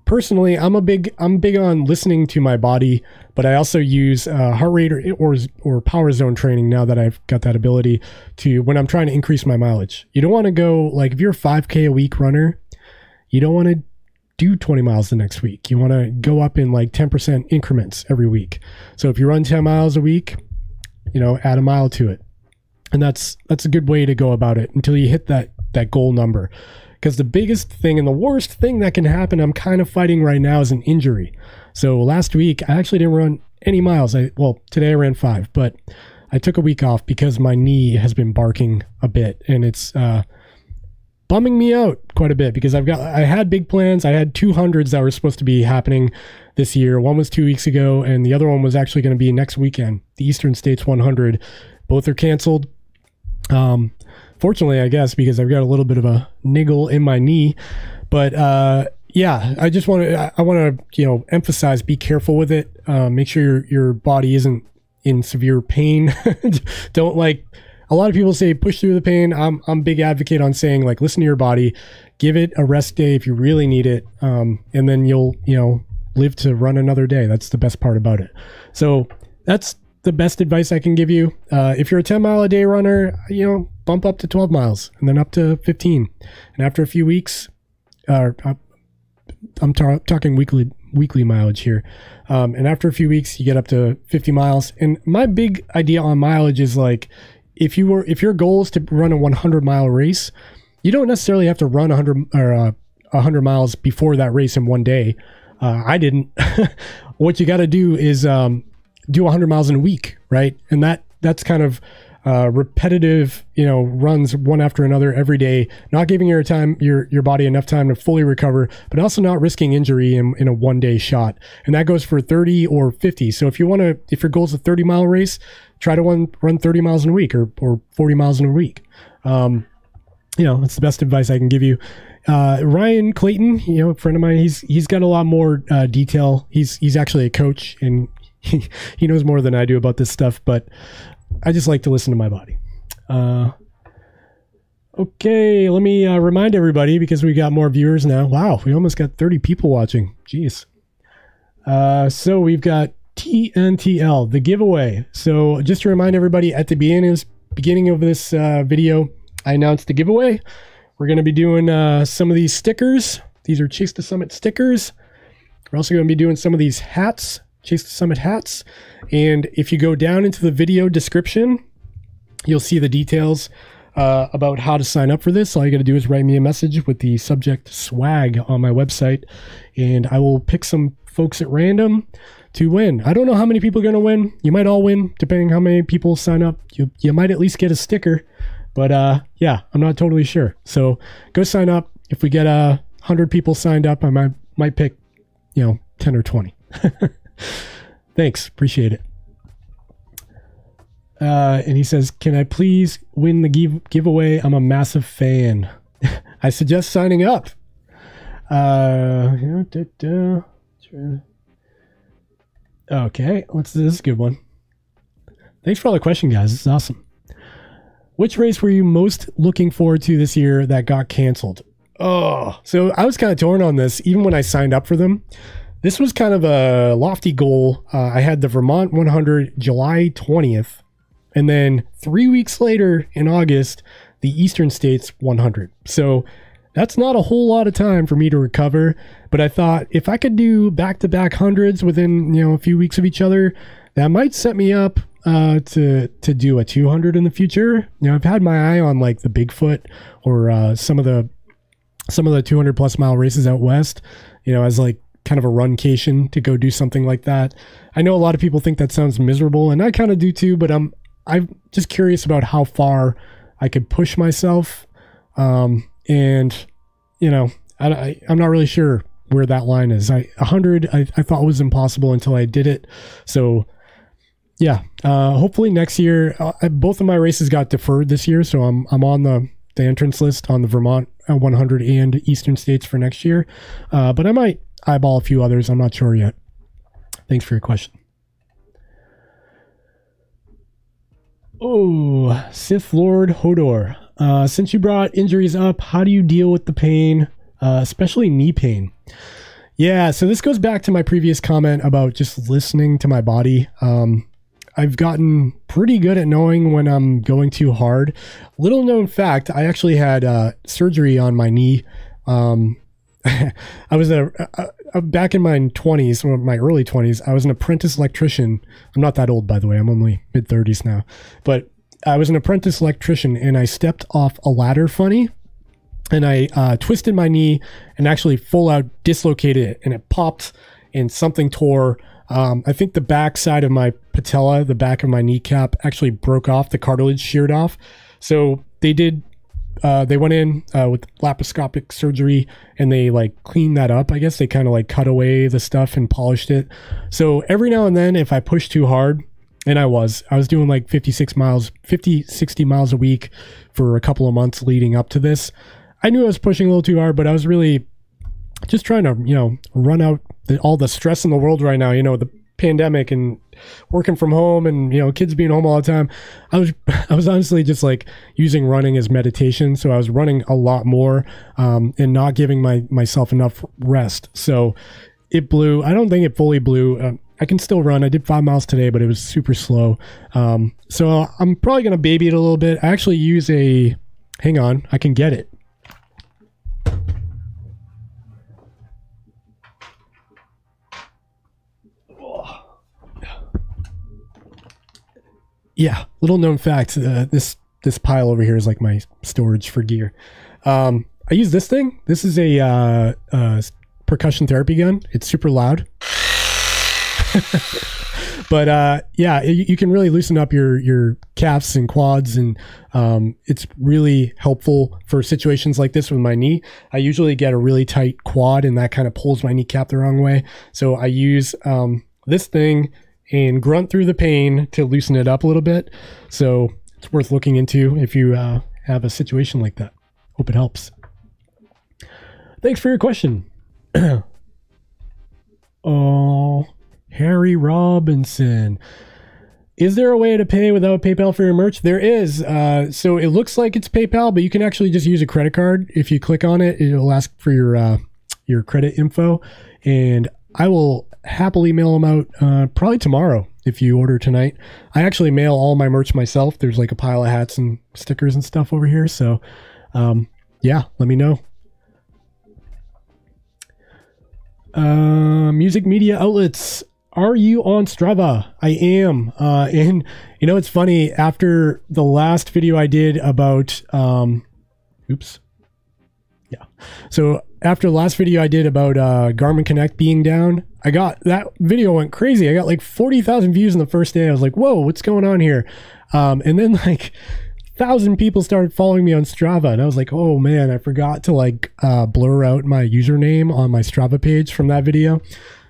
Personally, I'm a big I'm big on listening to my body, but I also use uh, heart rate or, or or power zone training now that I've got that ability to when I'm trying to increase my mileage. You don't want to go like if you're a five K a week runner, you don't want to do twenty miles the next week. You want to go up in like ten percent increments every week. So if you run ten miles a week, you know, add a mile to it, and that's that's a good way to go about it until you hit that that goal number. Because the biggest thing and the worst thing that can happen, I'm kind of fighting right now, is an injury. So last week, I actually didn't run any miles. I, well, today I ran five, but I took a week off because my knee has been barking a bit. And it's uh, bumming me out quite a bit because I've got, I had big plans. I had two hundreds that were supposed to be happening this year. One was two weeks ago, and the other one was actually going to be next weekend, the Eastern States one hundred. Both are canceled. Um, fortunately, I guess, because I've got a little bit of a niggle in my knee, but, uh, yeah, I just want to, I want to, you know, emphasize, be careful with it. Uh, make sure your, your body isn't in severe pain. Don't, like, a lot of people say push through the pain. I'm, I'm a big advocate on saying, like, listen to your body, give it a rest day if you really need it. Um, and then you'll, you know, live to run another day. That's the best part about it. So that's the best advice I can give you. Uh, if you're a ten mile a day runner, you know, bump up to twelve miles and then up to fifteen. And after a few weeks, uh, I'm ta talking weekly, weekly mileage here. Um, and after a few weeks, you get up to fifty miles. And my big idea on mileage is, like, if you were, if your goal is to run a hundred mile race, you don't necessarily have to run a hundred or uh, a hundred miles before that race in one day. Uh, I didn't. What you got to do is, um, do a hundred miles in a week, right? And that that's kind of uh, repetitive, you know, runs one after another every day, not giving your time, your your body enough time to fully recover, but also not risking injury in, in a one day shot. And that goes for thirty or fifty. So if you want to, if your goal is a thirty mile race, try to run, run thirty miles in a week, or, or forty miles in a week. Um, you know, that's the best advice I can give you. Uh, Ryan Clayton, you know, a friend of mine, he's, he's got a lot more uh, detail. He's, he's actually a coach, and He, he knows more than I do about this stuff, but I just like to listen to my body. Uh, okay, let me uh, remind everybody, because we got more viewers now. Wow, we almost got thirty people watching. Jeez. Uh, so we've got T N T L, the giveaway. So just to remind everybody, at the beginning of, beginning of this uh, video, I announced the giveaway. We're going to be doing uh, some of these stickers. These are Chase the Summit stickers. We're also going to be doing some of these hats. Chase the Summit hats. And if you go down into the video description, you'll see the details uh, about how to sign up for this. All you got to do is write me a message with the subject swag on my website, and I will pick some folks at random to win. I don't know how many people are going to win. You might all win, depending how many people sign up. You, you might at least get a sticker, but uh, yeah, I'm not totally sure. So go sign up. If we get a uh, hundred people signed up, I might, might pick, you know, ten or twenty. Thanks, appreciate it. Uh, and he says, can I please win the give giveaway? I'm a massive fan. I suggest signing up. Uh, okay, what's this? Good one. Thanks for all the questions, guys. It's awesome. Which race were you most looking forward to this year that got canceled? Oh, so I was kind of torn on this, even when I signed up for them. This was kind of a lofty goal. Uh, I had the Vermont one hundred July twentieth, and then three weeks later in August, the Eastern States one hundred. So that's not a whole lot of time for me to recover, but I thought if I could do back-to-back hundreds within, you know, a few weeks of each other, that might set me up uh, to, to do a two hundred in the future. You know, I've had my eye on, like, the Bigfoot or uh, some of the, some of the two hundred plus mile races out West, you know, as, like, kind of a runcation to go do something like that. I know a lot of people think that sounds miserable, and I kind of do too, but I'm I'm just curious about how far I could push myself. Um, and, you know, I, I, I'm not really sure where that line is. I, a hundred I, I thought was impossible until I did it. So yeah, uh, hopefully next year. I, both of my races got deferred this year, so I'm, I'm on the, the entrance list on the Vermont one hundred and Eastern States for next year. Uh, but I might eyeball a few others. I'm not sure yet. Thanks for your question. Oh, Sith Lord Hodor. Uh, since you brought injuries up, how do you deal with the pain, uh, especially knee pain? Yeah, so this goes back to my previous comment about just listening to my body. Um, I've gotten pretty good at knowing when I'm going too hard. Little known fact, I actually had uh, surgery on my knee. Um, I was a, a, a back in my twenties, my early twenties. I was an apprentice electrician. I'm not that old, by the way. I'm only mid thirties now, but I was an apprentice electrician, and I stepped off a ladder funny, and I uh, twisted my knee and actually full out dislocated it, and it popped, and something tore. Um, I think the back side of my patella, the back of my kneecap, actually broke off. The cartilage sheared off. So they did. Uh, they went in uh, with laparoscopic surgery, and they, like, cleaned that up. I guess they kind of, like, cut away the stuff and polished it. So every now and then, if I push too hard, And I was. I was doing like fifty-six miles, fifty, sixty miles a week for a couple of months leading up to this. I knew I was pushing a little too hard, but I was really just trying to, you know, run out the, all the stress in the world right now, you know, the pandemic and working from home and, you know, kids being home all the time. I was, I was honestly just like using running as meditation. So I was running a lot more um, and not giving my myself enough rest. So it blew. I don't think it fully blew. Uh, I can still run. I did five miles today, but it was super slow. Um, so I'm probably going to baby it a little bit. I actually use a, hang on, I can get it. Yeah, little known fact, uh, this this pile over here is like my storage for gear. Um, I use this thing. This is a uh, uh, percussion therapy gun. It's super loud. But uh, yeah, it, you can really loosen up your, your calves and quads, and um, it's really helpful for situations like this with my knee. I usually get a really tight quad, and that kind of pulls my kneecap the wrong way. So I use um, this thing and grunt through the pain to loosen it up a little bit. So it's worth looking into if you uh, have a situation like that. Hope it helps. Thanks for your question. Oh, Harry Robinson. Is there a way to pay without PayPal for your merch? There is. Uh, so it looks like it's PayPal, but you can actually just use a credit card. If you click on it, it'll ask for your, uh, your credit info. And I will happily mail them out uh, probably tomorrow if you order tonight. I actually mail all my merch myself. There's like a pile of hats and stickers and stuff over here. So um, yeah, let me know. Uh, music media outlets. Are you on Strava? I am. Uh, and you know, it's funny, after the last video I did about, um, oops. Yeah. So after the last video I did about uh, Garmin Connect being down, I got, that video went crazy. I got like forty thousand views in the first day. I was like, whoa, what's going on here? Um, and then like a thousand people started following me on Strava. And I was like, oh man, I forgot to like uh, blur out my username on my Strava page from that video.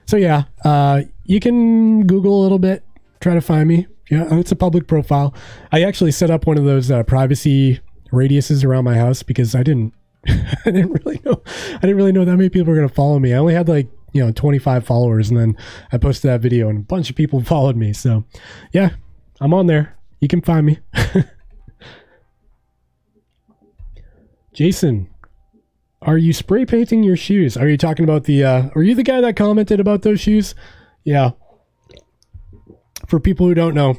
So yeah, uh, you can Google a little bit, try to find me. Yeah, it's a public profile. I actually set up one of those uh, privacy radiuses around my house because I didn't, I didn't really know, I didn't really know that many people were going to follow me. I only had like, you know, twenty-five followers, and then I posted that video and a bunch of people followed me. So yeah, I'm on there. You can find me. Jason, are you spray painting your shoes? Are you talking about the, uh, are you the guy that commented about those shoes? Yeah. For people who don't know,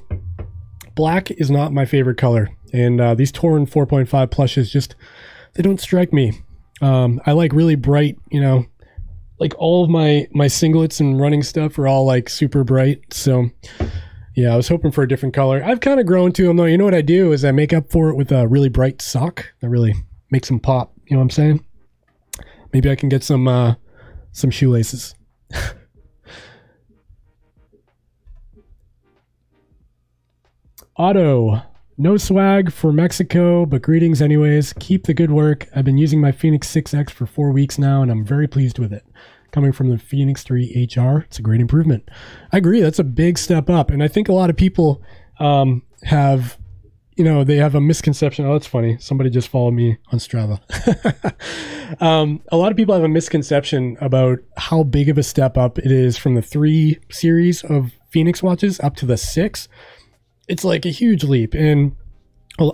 black is not my favorite color. And uh, these Torin four point five plushes just, they don't strike me. Um, I like really bright, you know, like all of my, my singlets and running stuff are all like super bright. So yeah, I was hoping for a different color. I've kind of grown to them though. You know what I do is I make up for it with a really bright sock that really makes them pop. You know what I'm saying? Maybe I can get some, uh, some shoelaces. Otto. No swag for Mexico, but greetings anyways. Keep the good work. I've been using my Fenix six X for four weeks now, and I'm very pleased with it. Coming from the Fenix three H R, it's a great improvement. I agree. That's a big step up. And I think a lot of people um, have, you know, they have a misconception. Oh, that's funny. Somebody just followed me on Strava. um, a lot of people have a misconception about how big of a step up it is from the three series of Fenix watches up to the six. It's like a huge leap. And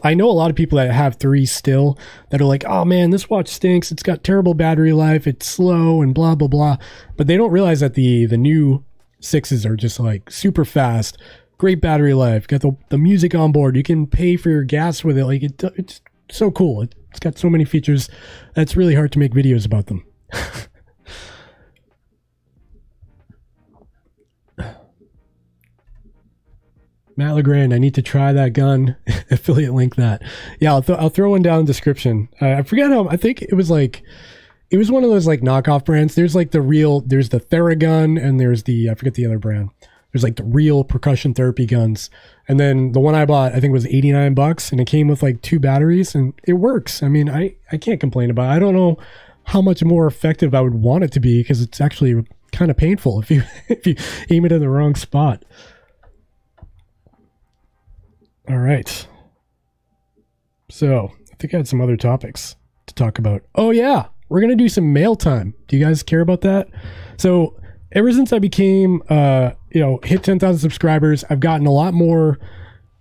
I know a lot of people that have three still that are like, oh man, this watch stinks. It's got terrible battery life. It's slow and blah, blah, blah. But they don't realize that the, the new sixes are just like super fast, great battery life. Got the, the music on board. You can pay for your gas with it. Like it, it's so cool. It, it's got so many features. That's really hard to make videos about them. Matt Legrand, I need to try that gun. Affiliate link that. Yeah, I'll, th I'll throw one down in the description. Uh, I forgot how, I think it was like, it was one of those like knockoff brands. There's like the real, there's the Theragun, and there's the, I forget the other brand. There's like the real percussion therapy guns. And then the one I bought, I think was eighty-nine bucks, and it came with like two batteries, and it works. I mean, I, I can't complain about it. I don't know how much more effective I would want it to be, because it's actually kind of painful if you, if you aim it in the wrong spot. All right. So I think I had some other topics to talk about. Oh yeah, we're going to do some mail time. Do you guys care about that? So ever since I became, uh, you know, hit ten thousand subscribers, I've gotten a lot more,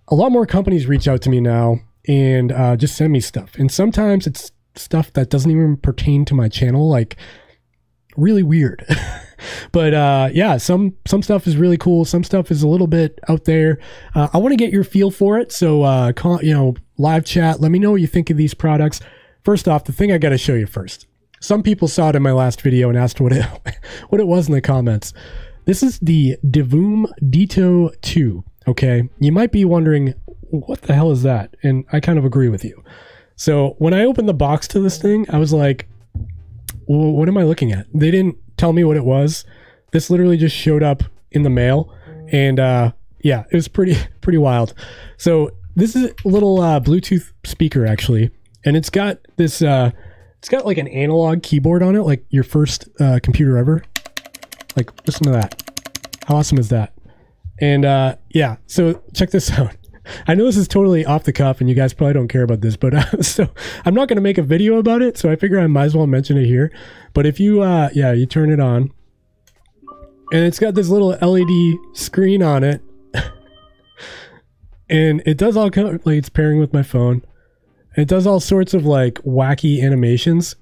a lot more companies reach out to me now and uh, just send me stuff. And sometimes it's stuff that doesn't even pertain to my channel, like really weird. But uh, yeah, some some stuff is really cool. Some stuff is a little bit out there. Uh, I want to get your feel for it. So, uh, call, you know, live chat. Let me know what you think of these products. First off, the thing I got to show you first. Some people saw it in my last video and asked what it what it was in the comments. This is the Divoom Ditoo two. Okay, you might be wondering what the hell is that, and I kind of agree with you. So when I opened the box to this thing, I was like, well, what am I looking at? They didn't tell me what it was. This literally just showed up in the mail, and uh, yeah, it was pretty pretty wild. So this is a little uh, Bluetooth speaker actually, and it's got this. Uh, it's got like an analog keyboard on it, like your first uh, computer ever. Like listen to that. How awesome is that? And uh, yeah, so check this out. I know this is totally off the cuff and you guys probably don't care about this, but uh, so I'm not going to make a video about it. So I figure I might as well mention it here. But if you, uh, yeah, you turn it on and it's got this little L E D screen on it and it does all kind of like it's pairing with my phone. It does all sorts of like wacky animations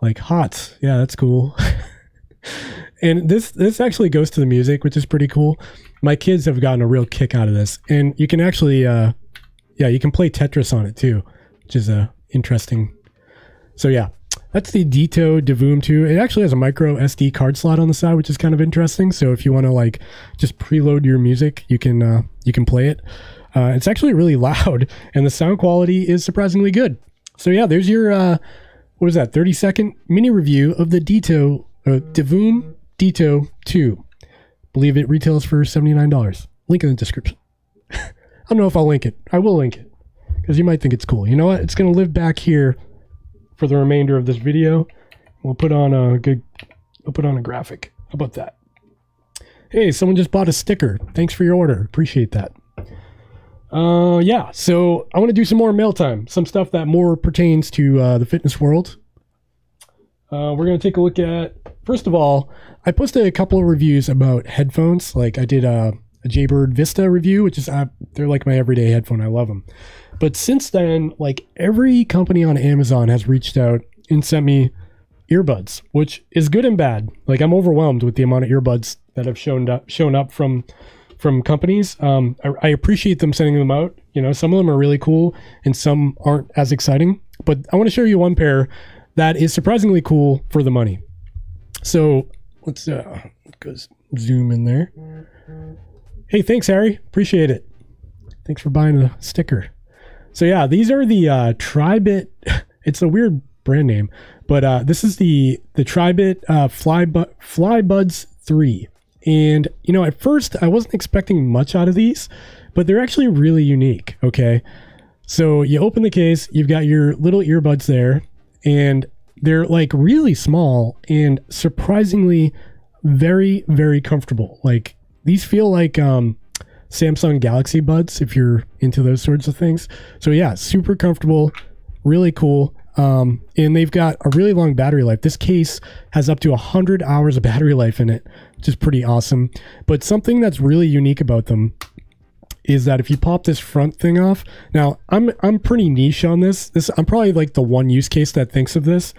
like hots. Yeah, that's cool. And this, this actually goes to the music, which is pretty cool. My kids have gotten a real kick out of this, and you can actually, uh, yeah, you can play Tetris on it too, which is uh, interesting. So yeah, that's the Ditoo Divoom two. It actually has a micro S D card slot on the side, which is kind of interesting. So if you want to like just preload your music, you can uh, you can play it. Uh, it's actually really loud, and the sound quality is surprisingly good. So yeah, there's your uh, what is that thirty second mini review of the Ditoo uh, Divoom Ditoo two. Believe it retails for seventy-nine dollars. Link in the description. I don't know if I'll link it. I will link it because you might think it's cool. You know what? It's going to live back here for the remainder of this video. We'll put on a good, we'll put on a graphic. How about that? Hey, someone just bought a sticker. Thanks for your order. Appreciate that. Uh, yeah. So I want to do some more mail time, some stuff that more pertains to uh, the fitness world. Uh, we're going to take a look at, first of all, I posted a couple of reviews about headphones. Like I did a, a Jaybird Vista review, which is, uh, they're like my everyday headphone. I love them. But since then, like every company on Amazon has reached out and sent me earbuds, which is good and bad. Like I'm overwhelmed with the amount of earbuds that have shown up, shown up from, from companies. Um, I, I appreciate them sending them out. You know, some of them are really cool and some aren't as exciting, but I want to show you one pair that is surprisingly cool for the money. So let's uh, goes zoom in there. Hey, thanks, Harry. Appreciate it. Thanks for buying the sticker. So yeah, these are the uh, Tribit. It's a weird brand name, but uh, this is the the Tribit uh, Flybuds Flybuds three. And you know, at first I wasn't expecting much out of these, but they're actually really unique. Okay, so you open the case, you've got your little earbuds there. And they're like really small and surprisingly very, very comfortable. Like these feel like um, Samsung Galaxy Buds if you're into those sorts of things. So yeah, super comfortable, really cool. Um, and they've got a really long battery life. This case has up to one hundred hours of battery life in it, which is pretty awesome. But something that's really unique about them is that if you pop this front thing off, now I'm I'm pretty niche on this. This I'm probably like the one use case that thinks of this,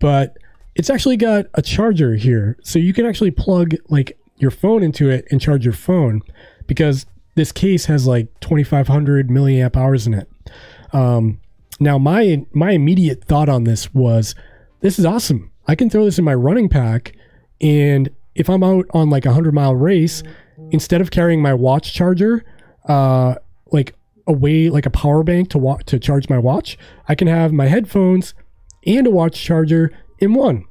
but it's actually got a charger here, so you can actually plug like your phone into it and charge your phone, because this case has like twenty-five hundred milliamp hours in it. Um, now my my immediate thought on this was, this is awesome. I can throw this in my running pack, and if I'm out on like a hundred mile race, instead of carrying my watch charger, Uh, like a way, like a power bank to wa- to charge my watch, I can have my headphones and a watch charger in one.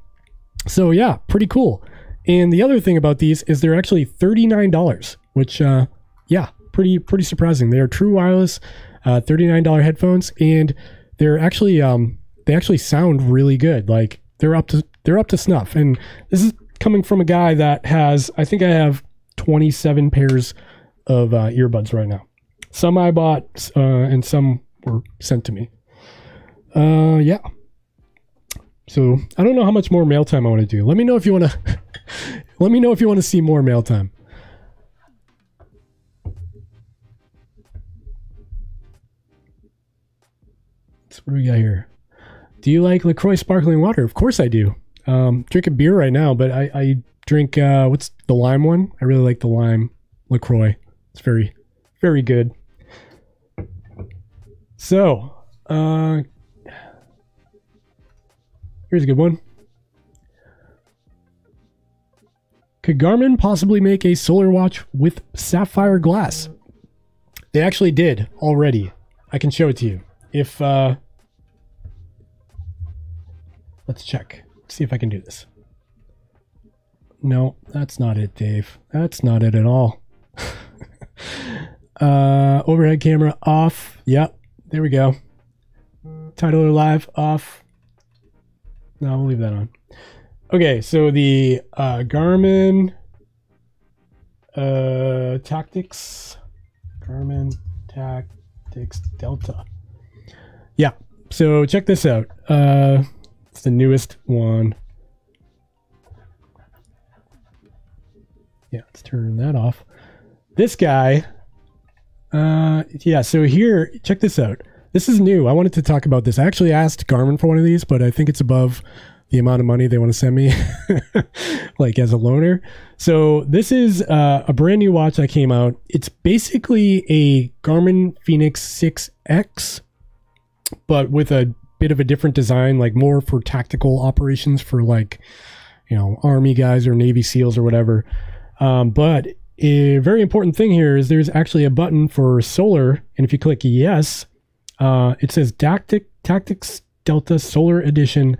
So yeah, pretty cool. And the other thing about these is they're actually thirty-nine dollars, which uh, yeah, pretty pretty surprising. They are true wireless, uh, thirty-nine dollar headphones, and they're actually um, they actually sound really good. Like they're up to they're up to snuff. And this is coming from a guy that has, I think I have twenty-seven pairs of uh, earbuds right now. Some I bought, uh, and some were sent to me. Uh, yeah. So I don't know how much more mail time I want to do. Let me know if you want to. Let me know if you want to see more mail time. So what do we got here? Do you like LaCroix sparkling water? Of course I do. Um, drink a beer right now, but I, I drink, uh, what's the lime one? I really like the lime LaCroix. It's very, very good. So, uh, here's a good one. Could Garmin possibly make a solar watch with sapphire glass? They actually did already. I can show it to you. If, uh, let's check. See if I can do this. No, that's not it, Dave. That's not it at all. uh, overhead camera off. Yep. There we go. Titler live off. No, we'll leave that on. Okay. So the, uh, Garmin, uh, Tactix, Garmin Tactix Delta. Yeah. So check this out. Uh, It's the newest one. Yeah, let's turn that off. This guy, uh, yeah, so here, check this out. This is new. I wanted to talk about this. I actually asked Garmin for one of these, but I think it's above the amount of money they want to send me, like as a loaner. So this is uh, a brand new watch that came out. It's basically a Garmin Fenix six X, but with a bit of a different design, like more for tactical operations for like, you know, Army guys or Navy SEALs or whatever. Um, but a very important thing here is there's actually a button for solar. And if you click yes, uh, it says Tactix, Tactix Delta Solar Edition.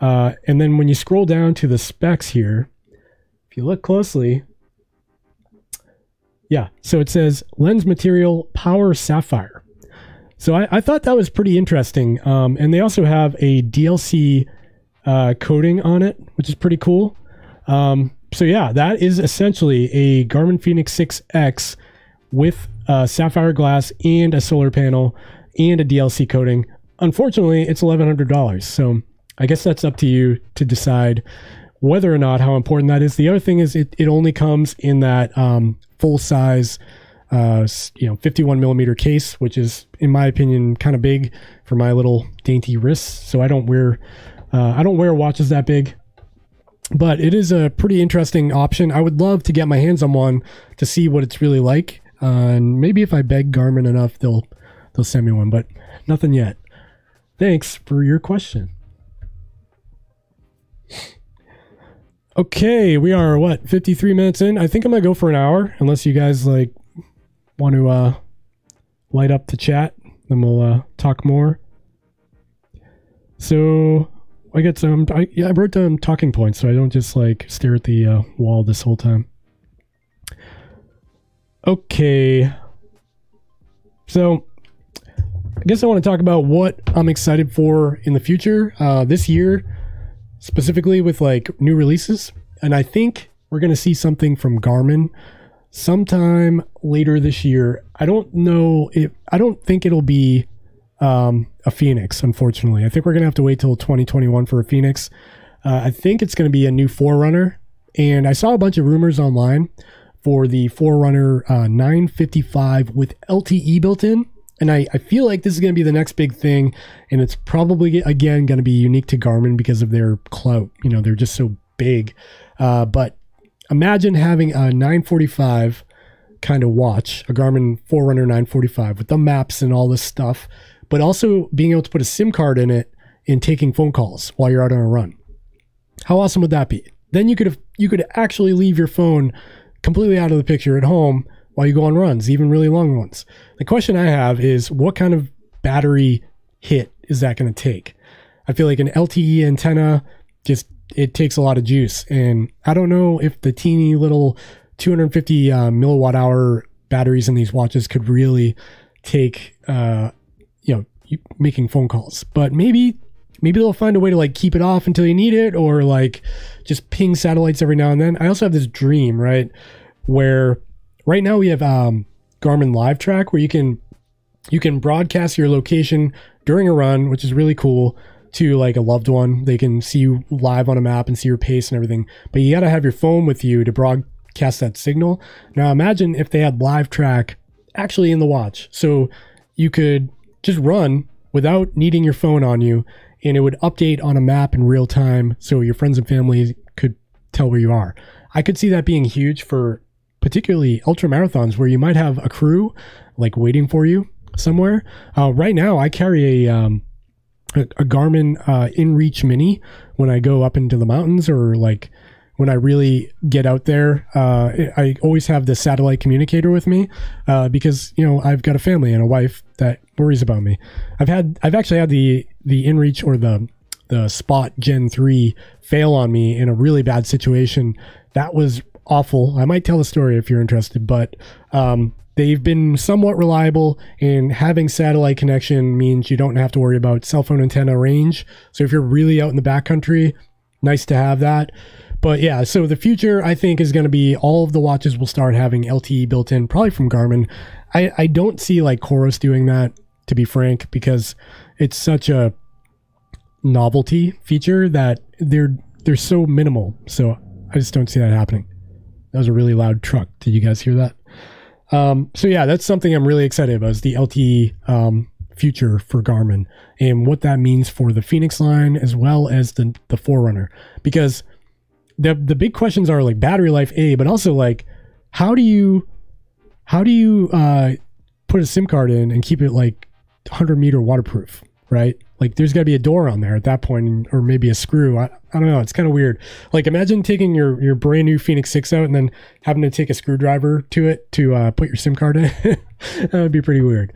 Uh, and then when you scroll down to the specs here, if you look closely, yeah, so it says lens material power sapphire. So I, I thought that was pretty interesting. Um, and they also have a D L C uh, coating on it, which is pretty cool. Um, so yeah, that is essentially a Garmin Fenix six X with uh, sapphire glass and a solar panel and a D L C coating. Unfortunately, it's eleven hundred dollars. So I guess that's up to you to decide whether or not how important that is. The other thing is it, it only comes in that um, full size Uh, you know, fifty-one millimeter case, which is, in my opinion, kind of big for my little dainty wrists. So I don't wear, uh, I don't wear watches that big, but it is a pretty interesting option. I would love to get my hands on one to see what it's really like. Uh, and maybe if I beg Garmin enough, they'll, they'll send me one, but nothing yet. Thanks for your question. Okay. We are what? fifty-three minutes in. I think I'm going to go for an hour unless you guys like want to uh, light up the chat, then we'll uh, talk more. So I got some, I, yeah, I wrote down talking points so I don't just like stare at the uh, wall this whole time. Okay. So I guess I want to talk about what I'm excited for in the future, uh, this year, specifically with like new releases. And I think we're going to see something from Garmin sometime later this year. I don't know if, I don't think it'll be um, a Fenix, unfortunately. I think we're going to have to wait till twenty twenty-one for a Fenix. Uh, I think it's going to be a new Forerunner. And I saw a bunch of rumors online for the Forerunner uh, nine fifty-five with L T E built in. And I, I feel like this is going to be the next big thing. And it's probably, again, going to be unique to Garmin because of their clout. You know, they're just so big. Uh, but imagine having a nine forty-five kind of watch, a Garmin Forerunner nine forty-five with the maps and all this stuff, but also being able to put a SIM card in it and taking phone calls while you're out on a run. How awesome would that be? Then you could have, you could actually leave your phone completely out of the picture at home while you go on runs, even really long ones. The question I have is what kind of battery hit is that going to take? I feel like an L T E antenna just, it takes a lot of juice, and I don't know if the teeny little two hundred fifty uh, milliwatt hour batteries in these watches could really take, uh, you know, making phone calls, but maybe, maybe they'll find a way to like keep it off until you need it or like just ping satellites every now and then. I also have this dream, right? Where right now we have, um, Garmin Live Track, where you can you can broadcast your location during a run, which is really cool, to like a loved one. They can see you live on a map and see your pace and everything, but you got to have your phone with you to broadcast that signal. Now imagine if they had Live Track actually in the watch, so you could just run without needing your phone on you, and it would update on a map in real time, so your friends and family could tell where you are. I could see that being huge for particularly ultra marathons, where you might have a crew like waiting for you somewhere. Uh, right now, I carry a um, a, a Garmin uh, InReach Mini when I go up into the mountains, or like when I really get out there. Uh, I always have the satellite communicator with me uh, because, you know, I've got a family and a wife that worries about me. I've had I've actually had the the InReach or the the Spot Gen three fail on me in a really bad situation. That was awful. I might tell a story if you're interested, but um, they've been somewhat reliable, and having satellite connection means you don't have to worry about cell phone antenna range. So if you're really out in the backcountry, nice to have that. But yeah, so the future, I think, is going to be all of the watches will start having L T E built in, probably from Garmin. I, I don't see like Coros doing that, to be frank, because it's such a novelty feature that they're they're so minimal. So I just don't see that happening. That was a really loud truck. Did you guys hear that? Um, so yeah, that's something I'm really excited about, is the L T E um, future for Garmin and what that means for the Fenix line as well as the the Forerunner, because the the big questions are like battery life, a but also like how do you how do you uh, put a SIM card in and keep it like one hundred meter waterproof, right? Like there's got to be a door on there at that point, or maybe a screw. I, I don't know. It's kind of weird. Like imagine taking your, your brand new Fenix six out and then having to take a screwdriver to it to uh, put your SIM card in. That would be pretty weird.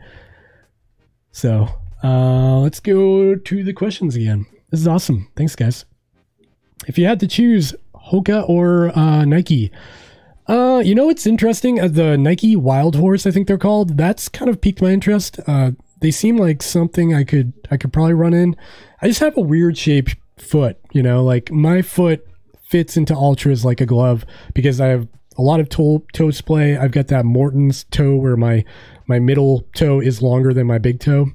So uh, let's go to the questions again. This is awesome. Thanks, guys. If you had to choose Hoka or uh, Nike, uh, you know, it's interesting. Uh, the Nike Wild Horse, I think they're called, that's kind of piqued my interest. Uh, They seem like something I could I could probably run in. I just have a weird shaped foot, you know, like my foot fits into ultras like a glove because I have a lot of toe, toe splay. I've got that Morton's toe where my, my middle toe is longer than my big toe.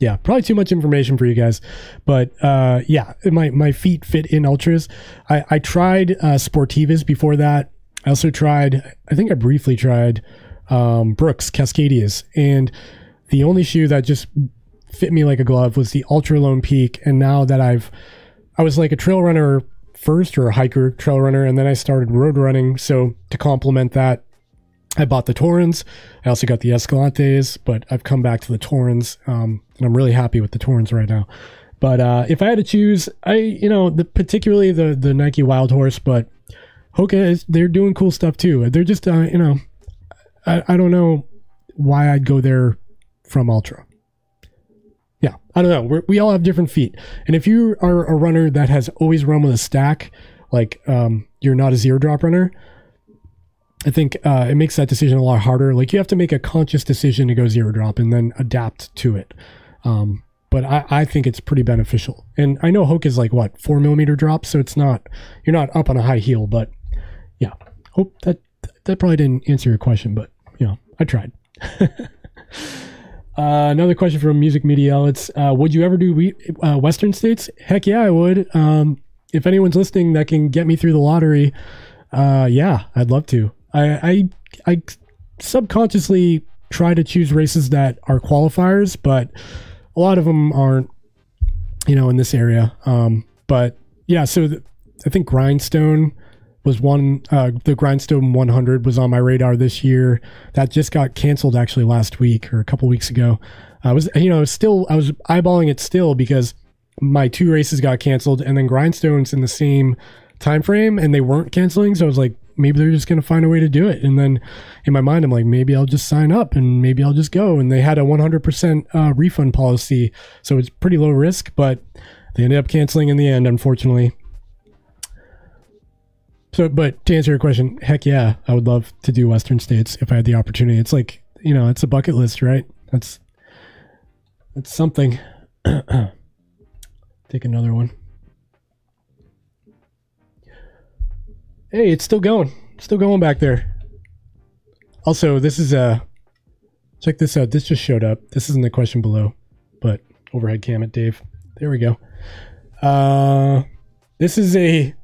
Yeah, probably too much information for you guys. But uh, yeah, my, my feet fit in ultras. I, I tried uh, Sportivas before that. I also tried, I think I briefly tried um, Brooks Cascadias, and the only shoe that just fit me like a glove was the Ultra Lone Peak. And now that I've, I was like a trail runner first, or a hiker trail runner, and then I started road running. So to complement that, I bought the Torins. I also got the Escalantes, but I've come back to the Torins, um, and I'm really happy with the Torins right now. But uh, if I had to choose, I, you know, the, particularly the the Nike Wild Horse, but Hoka is, they're doing cool stuff too. They're just, uh, you know, I, I don't know why I'd go there from ultra. Yeah, I don't know. We're, we all have different feet, and if you are a runner that has always run with a stack, like um you're not a zero drop runner, I think uh it makes that decision a lot harder. Like you have to make a conscious decision to go zero drop and then adapt to it. um but i i think it's pretty beneficial, and I know Hoka is like what, four millimeter drop, so it's not, you're not up on a high heel. But yeah, hope that that probably didn't answer your question, but you know, I tried. Uh, another question from Music Media. It's, uh, would you ever do we, uh, Western States? Heck yeah, I would. Um, if anyone's listening that can get me through the lottery, uh, yeah, I'd love to. I, I, I subconsciously try to choose races that are qualifiers, but a lot of them aren't, you know, in this area. Um, but yeah, so the, I think Grindstone was one, uh, the Grindstone one hundred was on my radar this year. That just got canceled actually last week or a couple weeks ago. I was, you know, still, I was eyeballing it still because my two races got canceled and then Grindstone's in the same time frame and they weren't canceling. So I was like, maybe they're just going to find a way to do it. And then in my mind, I'm like, maybe I'll just sign up and maybe I'll just go. And they had a one hundred percent uh, refund policy. So it's pretty low risk, but they ended up canceling in the end, unfortunately. So, but to answer your question, heck yeah, I would love to do Western States if I had the opportunity. It's like, you know, it's a bucket list, right? That's, that's something. Take another one. Hey, it's still going. Still going back there. Also, this is a, Check this out. This just showed up. This isn't the question below, but overhead cam it, Dave. There we go. Uh, this is a,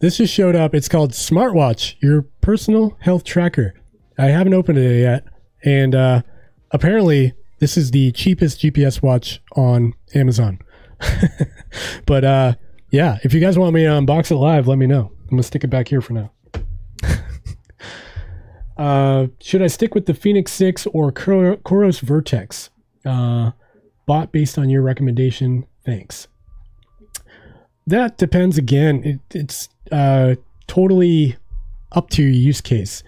this just showed up. It's called Smartwatch, your personal health tracker. I haven't opened it yet. And uh, apparently this is the cheapest G P S watch on Amazon. But uh, yeah, if you guys want me to unbox it live, let me know. I'm gonna stick it back here for now. Uh, should I stick with the Fenix six or Koros Vertex? Uh, bought based on your recommendation. Thanks. That depends. Again, it, it's uh, totally up to your use case.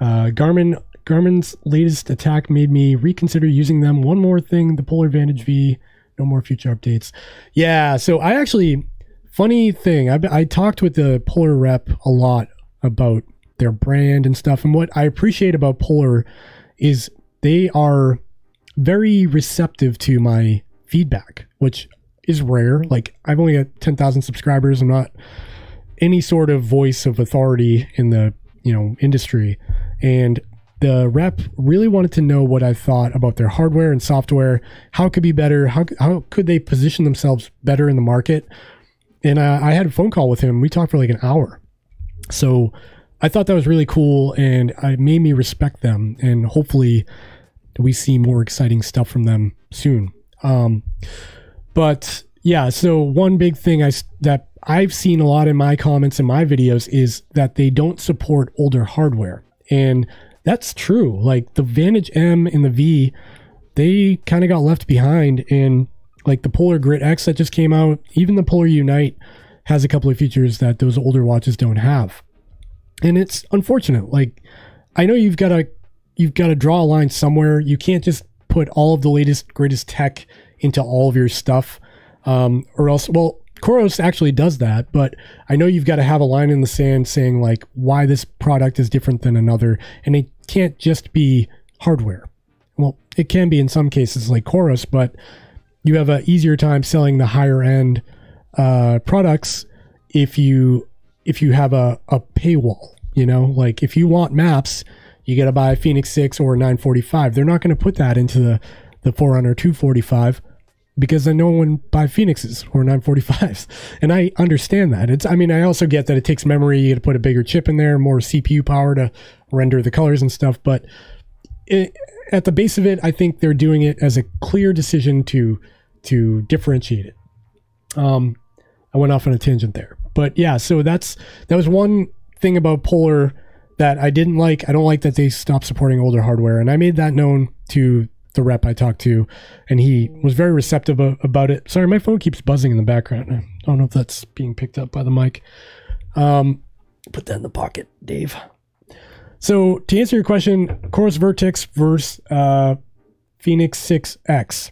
Uh, Garmin Garmin's latest attack made me reconsider using them. One more thing, the Polar Vantage V. No more future updates. Yeah. So I actually, funny thing, I, I talked with the Polar rep a lot about their brand and stuff. And what I appreciate about Polar is they are very receptive to my feedback, which is rare. Like, I've only got ten thousand subscribers. I'm not any sort of voice of authority in the, you know, industry. And the rep really wanted to know what I thought about their hardware and software, how it could be better, how, how could they position themselves better in the market. And uh, I had a phone call with him. We talked for like an hour. So I thought that was really cool, and it made me respect them, and hopefully we see more exciting stuff from them soon. Um, but yeah, so one big thing I, that I've seen a lot in my comments and my videos is that they don't support older hardware. And that's true. Like the Vantage M and the V, they kind of got left behind, and like the Polar Grit X that just came out, even the Polar Unite has a couple of features that those older watches don't have. And it's unfortunate. Like, I know you've got to you've got to draw a line somewhere. You can't just put all of the latest, greatest tech into all of your stuff, um, or else. Well, Koros actually does that, but I know you've got to have a line in the sand saying like why this product is different than another, and it can't just be hardware. Well, it can be in some cases, like Koros, but you have an easier time selling the higher end uh, products if you. If you have a, a paywall, you know, like if you want maps, you got to buy a Fenix six or a nine forty-five. They're not going to put that into the, the Forerunner two forty-five, because then no one buy Fenixes or nine forty-fives. And I understand that. It's, I mean, I also get that it takes memory. You got to put a bigger chip in there, more C P U power to render the colors and stuff. But it, at the base of it, I think they're doing it as a clear decision to, to differentiate it. Um, I went off on a tangent there. But yeah, so that's that was one thing about Polar that I didn't like. I don't like that they stopped supporting older hardware, and I made that known to the rep I talked to, and he was very receptive about it. Sorry, my phone keeps buzzing in the background. I don't know if that's being picked up by the mic. Um, put that in the pocket, Dave. So to answer your question, Koros Vertex versus uh, Fenix six X.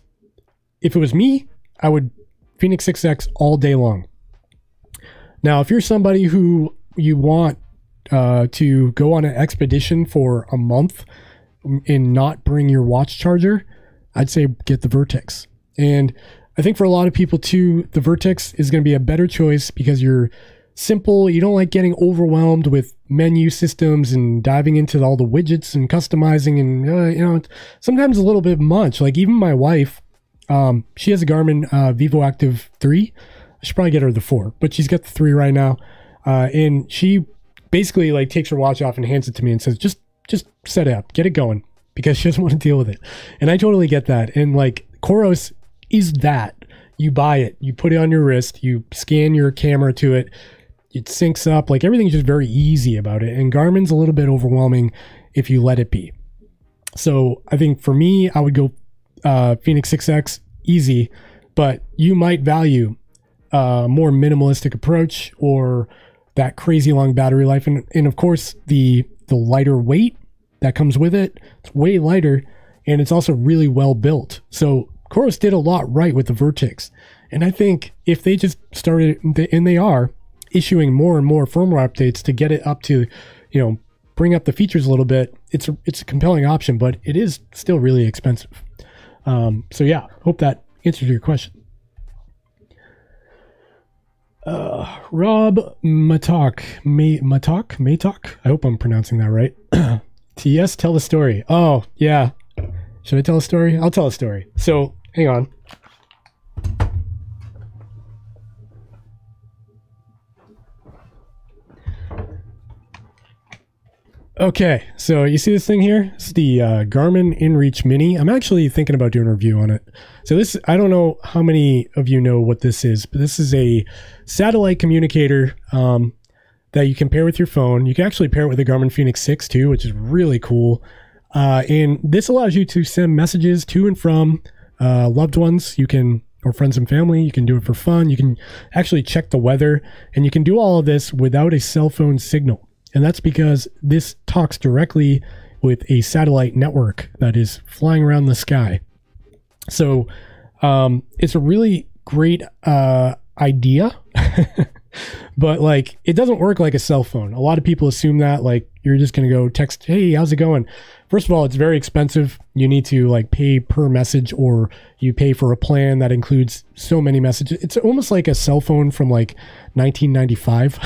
If it was me, I would Fenix six X all day long. Now, if you're somebody who you want uh, to go on an expedition for a month and not bring your watch charger, I'd say get the Vertex. And I think for a lot of people too, the Vertex is going to be a better choice because you're simple. You don't like getting overwhelmed with menu systems and diving into all the widgets and customizing, and uh, you know, it's sometimes a little bit much. Like even my wife, um, she has a Garmin uh, VivoActive three. I should probably get her the four, but she's got the three right now, uh, and she basically like takes her watch off and hands it to me and says, "Just, just set it up, get it going," because she doesn't want to deal with it. And I totally get that. And like Koros is that you buy it, you put it on your wrist, you scan your camera to it, it syncs up. Like everything's just very easy about it. And Garmin's a little bit overwhelming if you let it be. So I think for me, I would go uh, Fenix six X easy, but you might value Uh, more minimalistic approach or that crazy long battery life, and, and of course the the lighter weight that comes with it. It's way lighter, and it's also really well built. So Koros did a lot right with the Vertex, and I think if they just started, and they are issuing more and more firmware updates to get it up to, you know, bring up the features a little bit, it's a, it's a compelling option, but it is still really expensive. Um, so yeah, hope that answers your question. Uh, Rob Matok, May, Matok, Matok, I hope I'm pronouncing that right. T S, tell the story. Oh, yeah. Should I tell a story? I'll tell a story. So, hang on. Okay, so you see this thing here? It's the uh, Garmin InReach Mini. I'm actually thinking about doing a review on it. So this, I don't know how many of you know what this is, but this is a satellite communicator um, that you can pair with your phone. You can actually pair it with the Garmin Fenix six too, which is really cool. Uh, and this allows you to send messages to and from uh, loved ones. You can, or friends and family. You can do it for fun. You can actually check the weather, and you can do all of this without a cell phone signal. And that's because this talks directly with a satellite network that is flying around the sky. So um, it's a really great uh, idea, but like it doesn't work like a cell phone. A lot of people assume that like you're just gonna go text, hey, how's it going? First of all, it's very expensive. You need to like pay per message, or you pay for a plan that includes so many messages. It's almost like a cell phone from like nineteen ninety-five,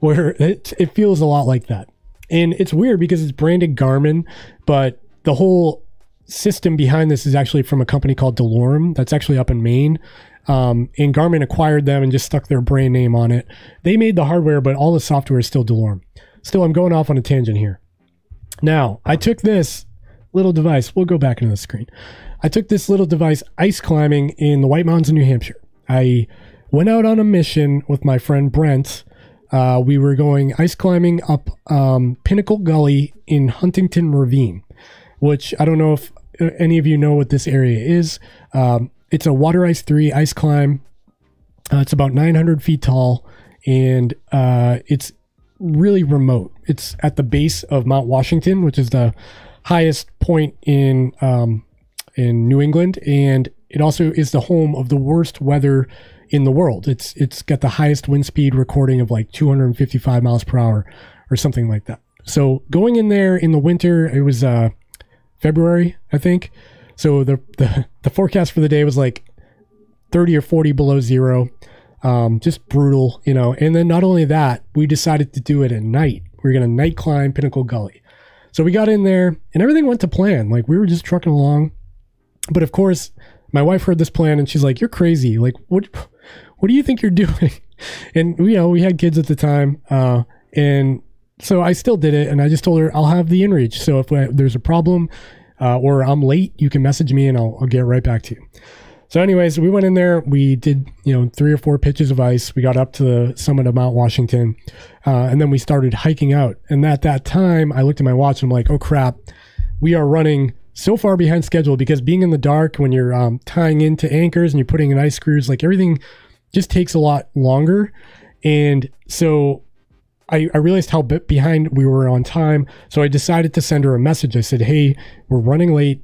where it, it feels a lot like that. And it's weird because it's branded Garmin, but the whole system behind this is actually from a company called Delorum that's actually up in Maine. Um, and Garmin acquired them and just stuck their brand name on it. They made the hardware, but all the software is still Delorum. Still, I'm going off on a tangent here. Now, I took this little device. We'll go back into the screen. I took this little device ice climbing in the White Mountains of New Hampshire. I went out on a mission with my friend Brent. Uh, we were going ice climbing up um, Pinnacle Gully in Huntington Ravine, which I don't know if any of you know what this area is. Um, it's a water ice three ice climb. Uh, it's about nine hundred feet tall, and uh, it's really remote. It's at the base of Mount Washington, which is the highest point in um, in New England, and it also is the home of the worst weather in the world. It's it's got the highest wind speed recording of like two hundred fifty-five miles per hour or something like that. So going in there in the winter, it was uh, February, I think. So the, the the forecast for the day was like thirty or forty below zero. Um, just brutal, you know. And then not only that, we decided to do it at night. We were going to night climb Pinnacle Gully. So we got in there and everything went to plan. Like we were just trucking along. But of course, my wife heard this plan and she's like, you're crazy. Like, what, what do you think you're doing? And you know, we had kids at the time. Uh, and so I still did it. And I just told her I'll have the InReach. So if I, there's a problem uh, or I'm late, you can message me and I'll, I'll get right back to you. So anyways, we went in there, we did, you know, three or four pitches of ice. We got up to the summit of Mount Washington, uh, and then we started hiking out. And at that time, I looked at my watch and I'm like, oh crap, we are running so far behind schedule, because being in the dark when you're um, tying into anchors and you're putting in ice screws, like everything just takes a lot longer. And so I, I realized how bit behind we were on time. So I decided to send her a message. I said, hey, we're running late.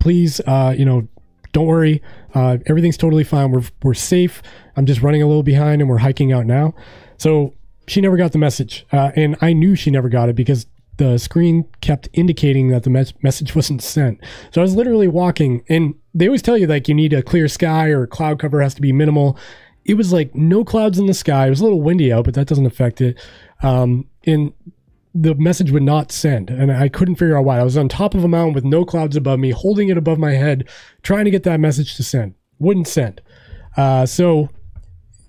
Please, uh, you know, don't worry, uh, everything's totally fine. We're, we're safe. I'm just running a little behind and we're hiking out now. So she never got the message. Uh, and I knew she never got it because the screen kept indicating that the mes message wasn't sent. So I was literally walking, and they always tell you like you need a clear sky or cloud cover has to be minimal. It was like no clouds in the sky. It was a little windy out, but that doesn't affect it. Um, and the message would not send, and I couldn't figure out why. I was on top of a mountain with no clouds above me, holding it above my head, trying to get that message to send. Wouldn't send. Uh, so,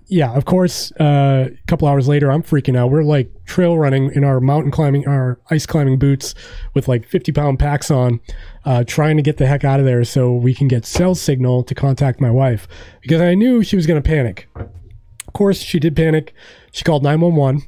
yeah, of course, uh, a couple hours later, I'm freaking out. We're like trail running in our mountain climbing, our ice climbing boots with like fifty pound packs on, uh, trying to get the heck out of there so we can get cell signal to contact my wife, because I knew she was going to panic. Of course, she did panic. She called nine one one.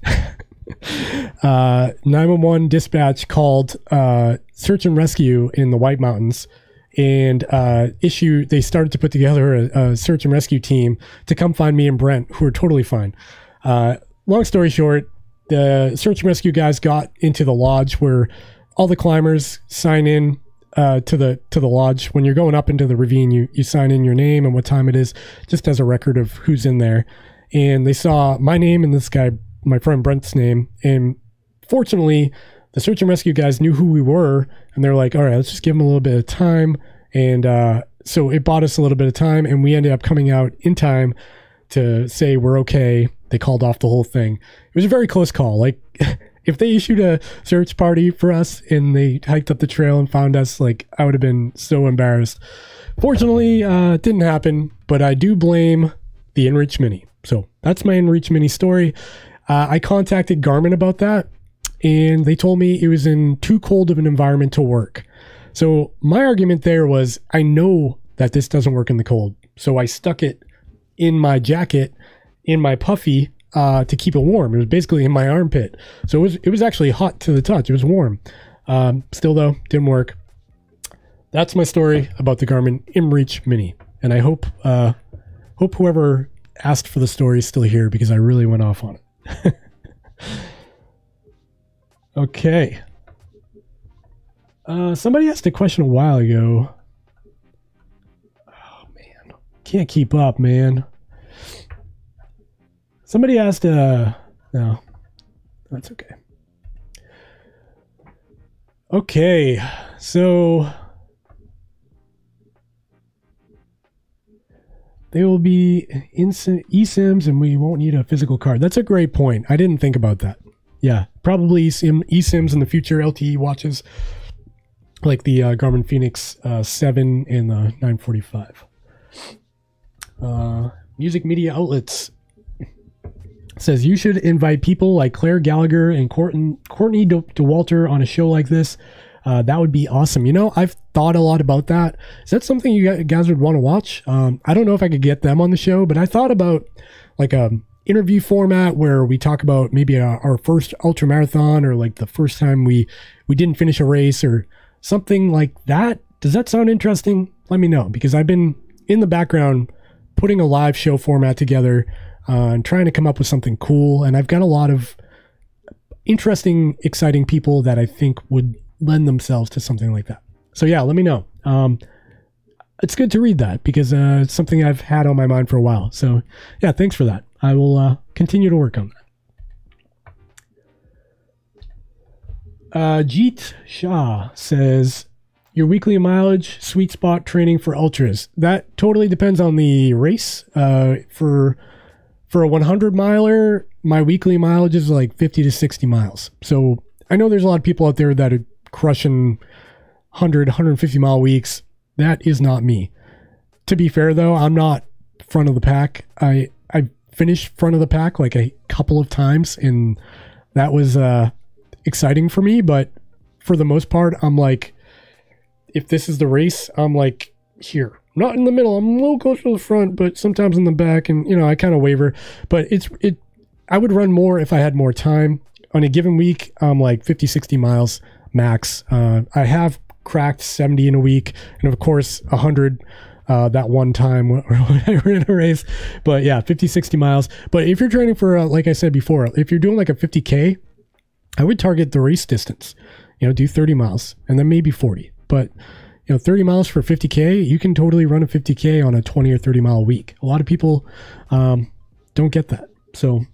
Uh, nine one one dispatch called uh, search and rescue in the White Mountains, and uh, issue they started to put together a, a search and rescue team to come find me and Brent, who were totally fine. Uh, long story short, the search and rescue guys got into the lodge where all the climbers sign in uh, to the to the lodge. When you're going up into the ravine, you you sign in your name and what time it is, just as a record of who's in there. And they saw my name and this guy, my friend Brent's name, and fortunately the search and rescue guys knew who we were, and they're like, all right, let's just give them a little bit of time. And uh so it bought us a little bit of time, and we ended up coming out in time to say we're okay. They called off the whole thing. It was a very close call. Like if they issued a search party for us and they hiked up the trail and found us, like, I would have been so embarrassed. Fortunately, uh, it didn't happen, but I do blame the InReach Mini. So that's my InReach Mini story. Uh, I contacted Garmin about that, and they told me it was in too cold of an environment to work. So my argument there was, I know that this doesn't work in the cold. So I stuck it in my jacket, in my puffy, uh, to keep it warm. It was basically in my armpit. So it was, it was actually hot to the touch. It was warm. Um, still though, didn't work. That's my story about the Garmin InReach Mini. And I hope, uh, hope whoever asked for the story is still here, because I really went off on it. Okay. Uh, somebody asked a question a while ago. Oh, man. Can't keep up, man. Somebody asked... Uh, no. That's okay. Okay. So... They will be eSIMs and we won't need a physical card. That's a great point. I didn't think about that. Yeah, probably eSIMs in the future, L T E watches, like the uh, Garmin Fenix uh, seven and the nine forty-five. Uh, music Media Outlets says, you should invite people like Claire Gallagher and Courtney, Courtney De- DeWalter on a show like this. Uh, that would be awesome. You know, I've thought a lot about that. Is that something you guys would want to watch? Um, I don't know if I could get them on the show, but I thought about like a interview format where we talk about maybe a, our first ultra marathon, or like the first time we, we didn't finish a race or something like that. Does that sound interesting? Let me know, because I've been in the background putting a live show format together uh, and trying to come up with something cool. And I've got a lot of interesting, exciting people that I think would lend themselves to something like that. So yeah, let me know. Um, it's good to read that, because uh, it's something I've had on my mind for a while. So yeah, thanks for that. I will uh, continue to work on that. Uh, Jeet Shah says, your weekly mileage sweet spot training for ultras. That totally depends on the race. Uh, for for a one hundred miler, my weekly mileage is like fifty to sixty miles. So I know there's a lot of people out there that are crushing one hundred, one hundred fifty mile weeks. That is not me. To be fair though, I'm not front of the pack. I I finished front of the pack like a couple of times, and that was uh, exciting for me. But for the most part, I'm like, if this is the race, I'm like here, not in the middle. I'm a little closer to the front, but sometimes in the back, and you know, I kind of waver. But it's it. I would run more if I had more time. On a given week, I'm like fifty, sixty miles max. Uh, I have cracked seventy in a week. And of course, one hundred uh, that one time when I were in a race. But yeah, fifty, sixty miles. But if you're training for, uh, like I said before, if you're doing like a fifty K, I would target the race distance. You know, do thirty miles and then maybe forty. But, you know, thirty miles for fifty K, you can totally run a fifty K on a twenty or thirty mile week. A lot of people um, don't get that. So...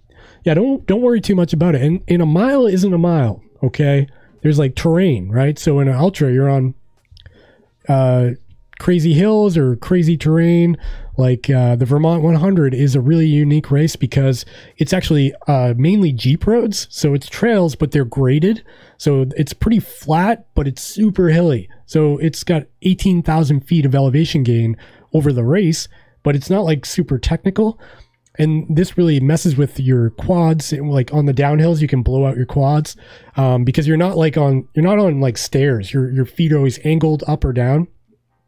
yeah, don't don't worry too much about it. And, and a mile isn't a mile, okay? There's like terrain, right? So in an ultra, you're on uh, crazy hills or crazy terrain. Like uh, the Vermont one hundred is a really unique race because it's actually uh, mainly Jeep roads. So it's trails, but they're graded. So it's pretty flat, but it's super hilly. So it's got eighteen thousand feet of elevation gain over the race, but it's not like super technical. And this really messes with your quads. Like on the downhills, you can blow out your quads um, because you're not like on you're not on like stairs. Your your feet are always angled up or down.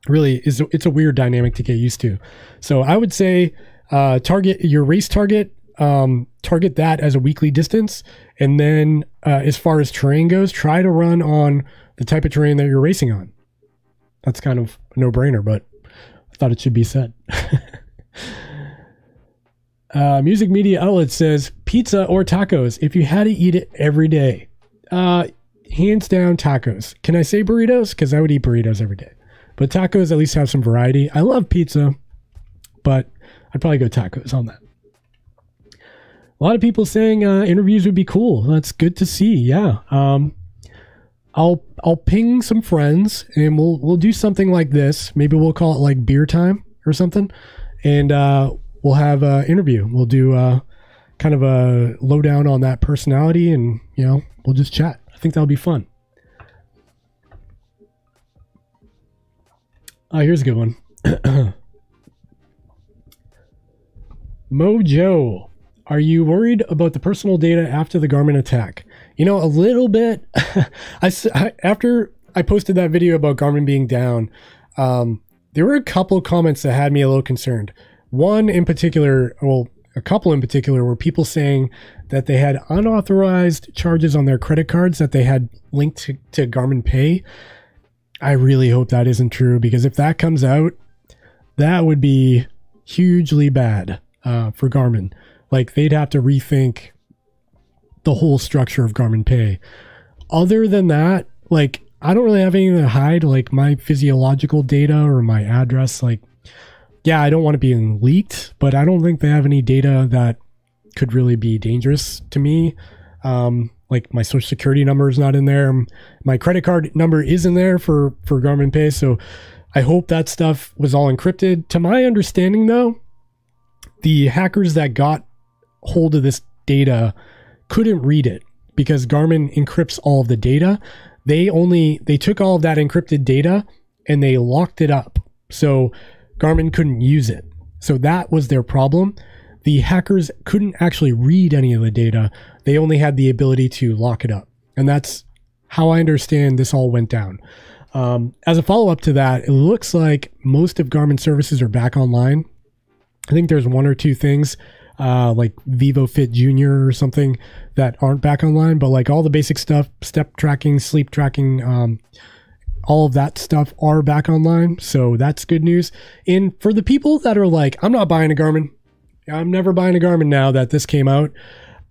Really, is it's a weird dynamic to get used to. So I would say uh, target your race target. Um, target that as a weekly distance, and then uh, as far as terrain goes, try to run on the type of terrain that you're racing on. That's kind of a no-brainer, but I thought it should be said. Uh, Music Media Outlet says, pizza or tacos if you had to eat it every day? Uh, hands down, tacos. Can I say burritos? Because I would eat burritos every day. But tacos at least have some variety. I love pizza, but I'd probably go tacos on that. A lot of people saying uh, interviews would be cool. That's good to see, yeah. Um, I'll I'll ping some friends, and we'll, we'll do something like this. Maybe we'll call it like beer time or something. And... Uh, We'll have an interview. We'll do uh, kind of a lowdown on that personality and, you know, we'll just chat. I think that'll be fun. Oh, here's a good one. Mojo, are you worried about the personal data after the Garmin attack? You know, a little bit. I, after I posted that video about Garmin being down, um, there were a couple of comments that had me a little concerned. One in particular, well, a couple in particular, were people saying that they had unauthorized charges on their credit cards that they had linked to, to Garmin Pay. I really hope that isn't true, because if that comes out, that would be hugely bad. Uh, for Garmin, like they'd have to rethink the whole structure of Garmin Pay. Other than that, like I don't really have anything to hide, like my physiological data or my address. Like, yeah, I don't want to be leaked, but I don't think they have any data that could really be dangerous to me. Um, like my social security number is not in there. My credit card number is in there for, for Garmin Pay. So I hope that stuff was all encrypted. To my understanding though, the hackers that got hold of this data couldn't read it because Garmin encrypts all of the data. They only, they took all of that encrypted data and they locked it up. So Garmin couldn't use it. So that was their problem. The hackers couldn't actually read any of the data. They only had the ability to lock it up. And that's how I understand this all went down. Um, as a follow-up to that, it looks like most of Garmin services are back online. I think there's one or two things uh, like VivoFit Junior or something that aren't back online, but like all the basic stuff, step tracking, sleep tracking, um, all of that stuff are back online. So that's good news. And for the people that are like, I'm not buying a Garmin. I'm never buying a Garmin now that this came out.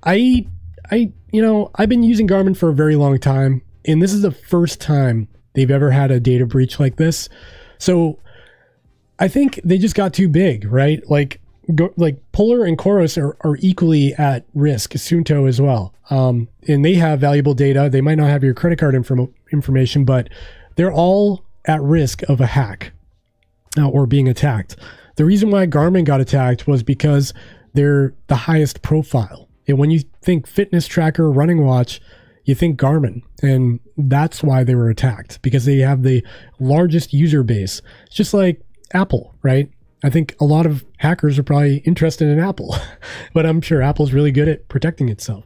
I, I, you know, I've been using Garmin for a very long time, and this is the first time they've ever had a data breach like this. So I think they just got too big, right? Like, go, like Polar and Coros are, are equally at risk, Suunto as well. Um, and they have valuable data. They might not have your credit card inform information, but they're all at risk of a hack uh, or being attacked. The reason why Garmin got attacked was because they're the highest profile. And when you think fitness tracker, running watch, you think Garmin, and that's why they were attacked, because they have the largest user base. It's just like Apple, right? I think a lot of hackers are probably interested in Apple, but I'm sure Apple's really good at protecting itself.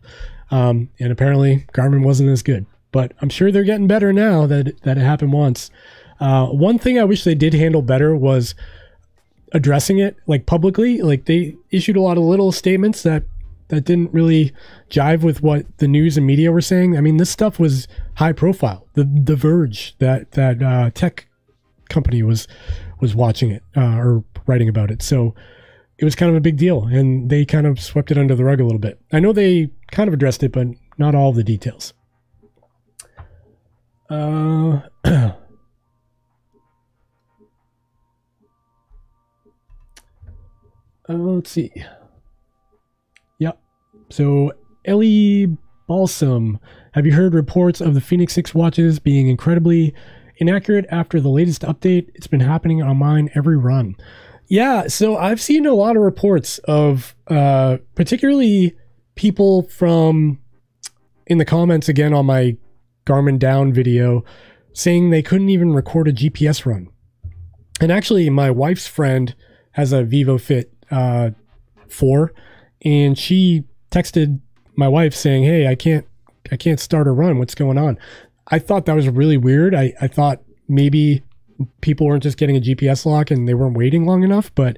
Um, and apparently Garmin wasn't as good, but I'm sure they're getting better now that, that it happened once. Uh, one thing I wish they did handle better was addressing it, like publicly. Like they issued a lot of little statements that, that didn't really jive with what the news and media were saying. I mean, this stuff was high profile. The, the Verge, that, that uh, tech company was... was watching it uh, or writing about it. So it was kind of a big deal, and they kind of swept it under the rug a little bit. I know they kind of addressed it, but not all the details. Uh, uh, let's see. Yeah. So Ellie Balsam, have you heard reports of the Fenix six watches being incredibly inaccurate after the latest update? It's been happening on mine every run. Yeah, so I've seen a lot of reports of uh, particularly people from in the comments again on my Garmin Down video saying they couldn't even record a G P S run. And actually my wife's friend has a VivoFit uh, four, and she texted my wife saying, hey, I can't, I can't start a run. What's going on? I thought that was really weird. I, I thought maybe people weren't just getting a G P S lock and they weren't waiting long enough, but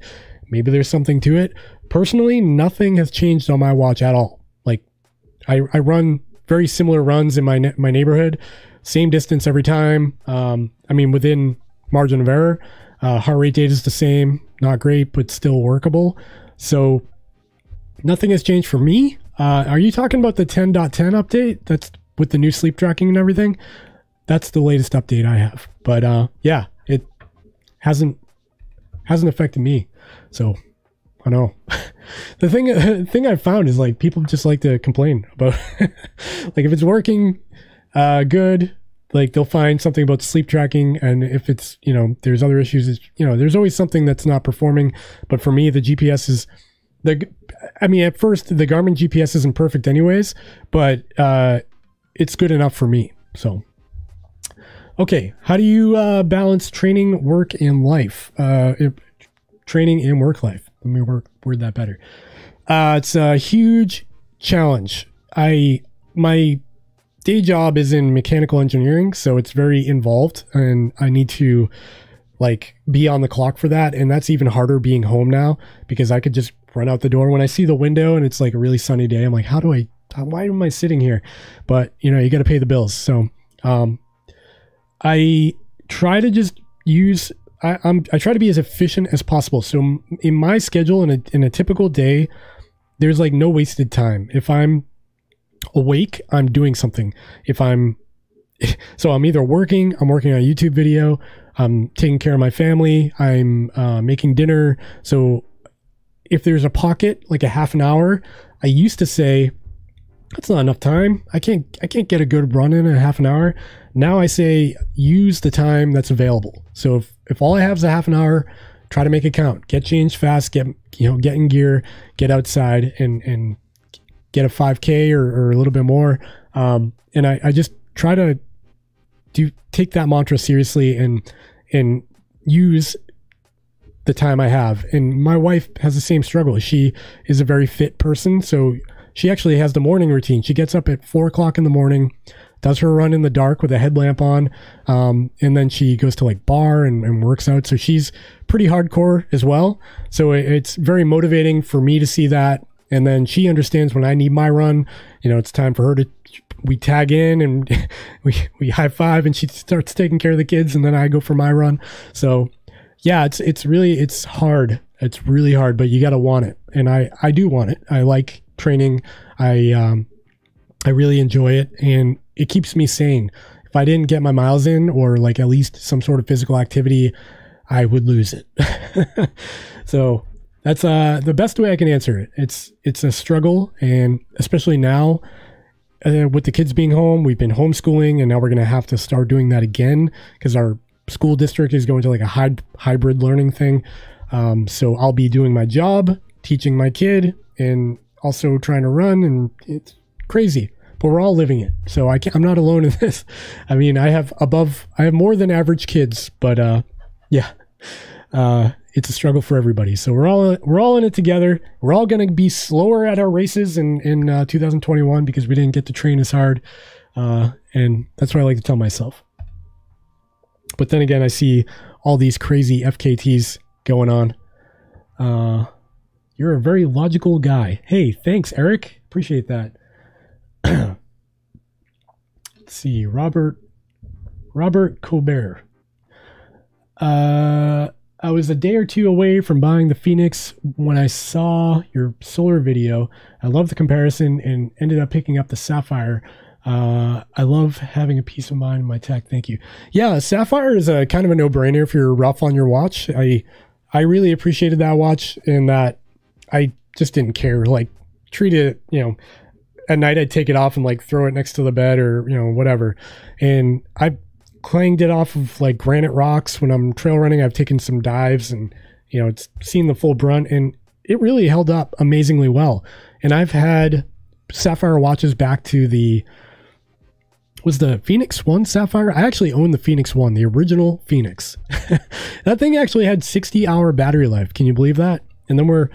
maybe there's something to it. Personally, nothing has changed on my watch at all. Like I, I run very similar runs in my, my neighborhood, same distance every time. Um, I mean, within margin of error, uh, heart rate data is the same, not great, but still workable. So nothing has changed for me. Uh, are you talking about the ten point ten update? That's with the new sleep tracking and everything? That's the latest update I have, but uh yeah, it hasn't hasn't affected me, so I know. the thing the thing I found is like people just like to complain about like if it's working uh good, like they'll find something about sleep tracking, and if it's, you know, there's other issues, it's, you know, there's always something that's not performing. But for me, the G P S is the I mean, at first the Garmin G P S isn't perfect anyways, but uh it's good enough for me. So, okay. How do you uh, balance training, work, and life? Uh, if, training and work life. Let me work, word that better. Uh, it's a huge challenge. I, my day job is in mechanical engineering, so it's very involved, and I need to like be on the clock for that. And that's even harder being home now, because I could just run out the door when I see the window and it's like a really sunny day. I'm like, how do I, how, why am I sitting here? But you know, you got to pay the bills. So, um, I try to just use, I, I'm, I try to be as efficient as possible. So in my schedule, in a, in a typical day, there's like no wasted time. If I'm awake, I'm doing something. If I'm, so I'm either working, I'm working on a YouTube video, I'm taking care of my family, I'm uh, making dinner. So if there's a pocket, like a half an hour, I used to say, that's not enough time. I can't, I can't get a good run in a half an hour. Now I say, use the time that's available. So if, if all I have is a half an hour, try to make it count, get changed fast, get, you know, get in gear, get outside and, and get a five K or, or a little bit more. Um, and I, I just try to do take that mantra seriously and, and use the time I have. And my wife has the same struggle. She is a very fit person. So she actually has the morning routine. She gets up at four o'clock in the morning, does her run in the dark with a headlamp on. Um, and then she goes to like bar and, and works out. So she's pretty hardcore as well. So it, it's very motivating for me to see that. And then she understands when I need my run, you know, it's time for her to, we tag in and we, we high five and she starts taking care of the kids and then I go for my run. So yeah, it's, it's really, it's hard. It's really hard, but you got to want it. And I, I do want it. I like training. I, um, I really enjoy it and it keeps me sane. If I didn't get my miles in or like at least some sort of physical activity, I would lose it. So that's uh, the best way I can answer it. It's, it's a struggle. And especially now uh, with the kids being home, we've been homeschooling and now we're going to have to start doing that again because our school district is going to like a hy hybrid learning thing. Um, so I'll be doing my job, teaching my kid and also trying to run, and it's crazy, but we're all living it. So I can't, I'm not alone in this. I mean, I have above, I have more than average kids, but, uh, yeah, uh, it's a struggle for everybody. So we're all, we're all in it together. We're all going to be slower at our races in, in uh, two thousand twenty-one because we didn't get to train as hard. Uh, and that's what I like to tell myself. But then again, I see all these crazy F K Ts going on. Uh, you're a very logical guy. Hey, thanks, Eric. Appreciate that. Let's see. Robert, Robert Colbert. Uh, I was a day or two away from buying the Fenix when I saw your solar video. I love the comparison and ended up picking up the Sapphire. Uh, I love having a peace of mind in my tech. Thank you. Yeah, Sapphire is a kind of a no-brainer if you're rough on your watch. I I really appreciated that watch and that I just didn't care. Like treat it, you know, at night I'd take it off and like throw it next to the bed or, you know, whatever. And I clanged it off of like granite rocks when I'm trail running. I've taken some dives and, you know, it's seen the full brunt and it really held up amazingly well. And I've had Sapphire watches back to the, was the Fenix one Sapphire? I actually own the Fenix one, the original Fenix. That thing actually had sixty hour battery life. Can you believe that? And then we're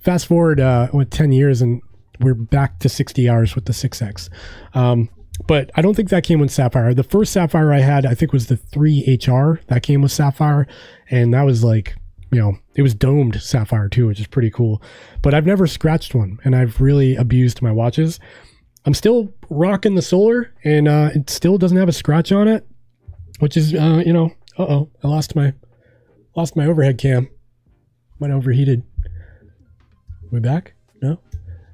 fast forward uh, with ten years and we're back to sixty hours with the six X. Um, But I don't think that came with Sapphire. The first Sapphire I had, I think, was the three H R that came with Sapphire. And that was like, you know, it was domed Sapphire too, which is pretty cool. But I've never scratched one and I've really abused my watches. I'm still rocking the solar and uh, it still doesn't have a scratch on it, which is, uh, you know, uh-oh, I lost my, lost my overhead cam. Might have overheated. We back? No?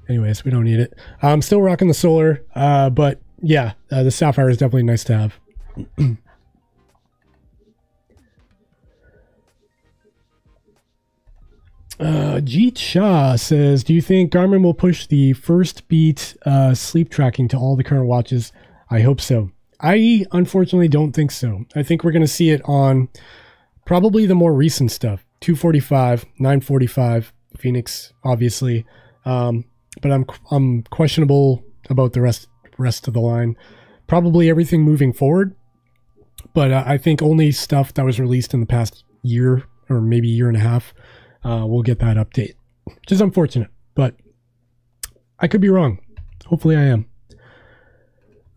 Anyways, we don't need it. I'm still rocking the solar, uh, but yeah, uh, the Sapphire is definitely nice to have. uh, Jeet Shah says, do you think Garmin will push the first beat uh, sleep tracking to all the current watches? I hope so. I unfortunately don't think so. I think we're going to see it on probably the more recent stuff. two forty-five, nine forty-five, Fenix, obviously. Um, but I'm, I'm questionable about the rest rest of the line. probably everything moving forward, but uh, I think only stuff that was released in the past year or maybe year and a half uh, will get that update, which is unfortunate, but I could be wrong. Hopefully I am.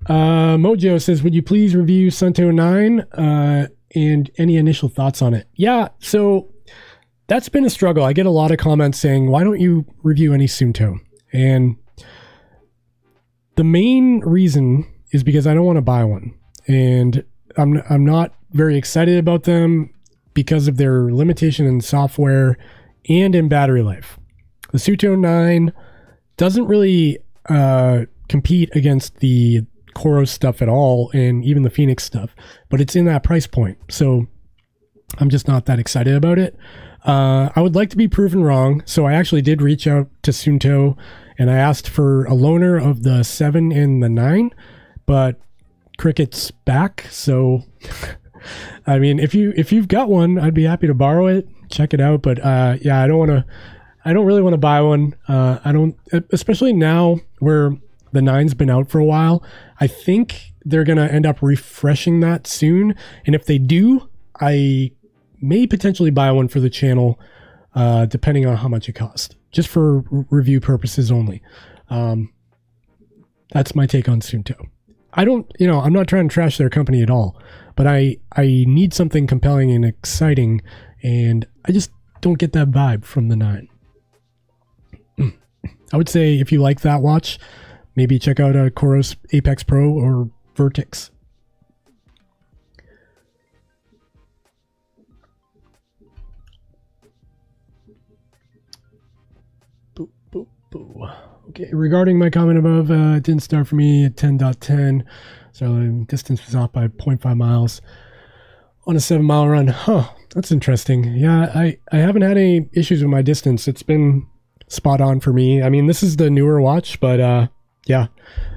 Uh, Mojo says, would you please review Suunto nine uh, and any initial thoughts on it? Yeah, so that's been a struggle. I get a lot of comments saying, why don't you review any Suunto? And the main reason is because I don't want to buy one. And I'm, I'm not very excited about them because of their limitation in software and in battery life. The Suunto nine doesn't really uh, compete against the Koros stuff at all, and even the Fenix stuff, but it's in that price point. So I'm just not that excited about it. Uh, I would like to be proven wrong. So I actually did reach out to Suunto and I asked for a loaner of the seven and the nine, but Cricket's back. So, I mean, if you, if you've got one, I'd be happy to borrow it, check it out. But, uh, yeah, I don't want to, I don't really want to buy one. Uh, I don't, especially now where the nine's been out for a while. I think they're going to end up refreshing that soon. And if they do, I may potentially buy one for the channel, uh, depending on how much it costs, just for review purposes only. Um, that's my take on Suunto. I don't, you know, I'm not trying to trash their company at all, but I, I need something compelling and exciting. And I just don't get that vibe from the nine. I would say if you like that watch, maybe check out a Koros Apex Pro or Vertix. Boo, boo, boo. Okay, regarding my comment above, uh, it didn't start for me at ten point ten, so distance was off by zero point five miles on a seven mile run. Huh, that's interesting. Yeah, I, I haven't had any issues with my distance. It's been spot on for me. I mean, this is the newer watch, but uh, yeah,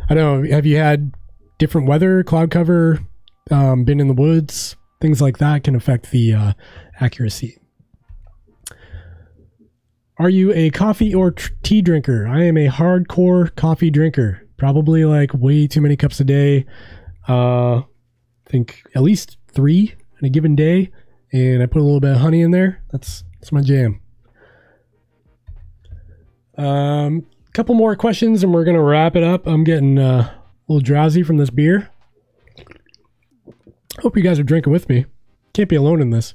I don't know. Have you had different weather, cloud cover, um, been in the woods, things like that can affect the uh, accuracy. Are you a coffee or tea drinker? I am a hardcore coffee drinker. Probably like way too many cups a day. Uh, I think at least three on a given day. And I put a little bit of honey in there. That's, that's my jam. Um, couple more questions and we're going to wrap it up. I'm getting uh, a little drowsy from this beer. Hope you guys are drinking with me. Can't be alone in this.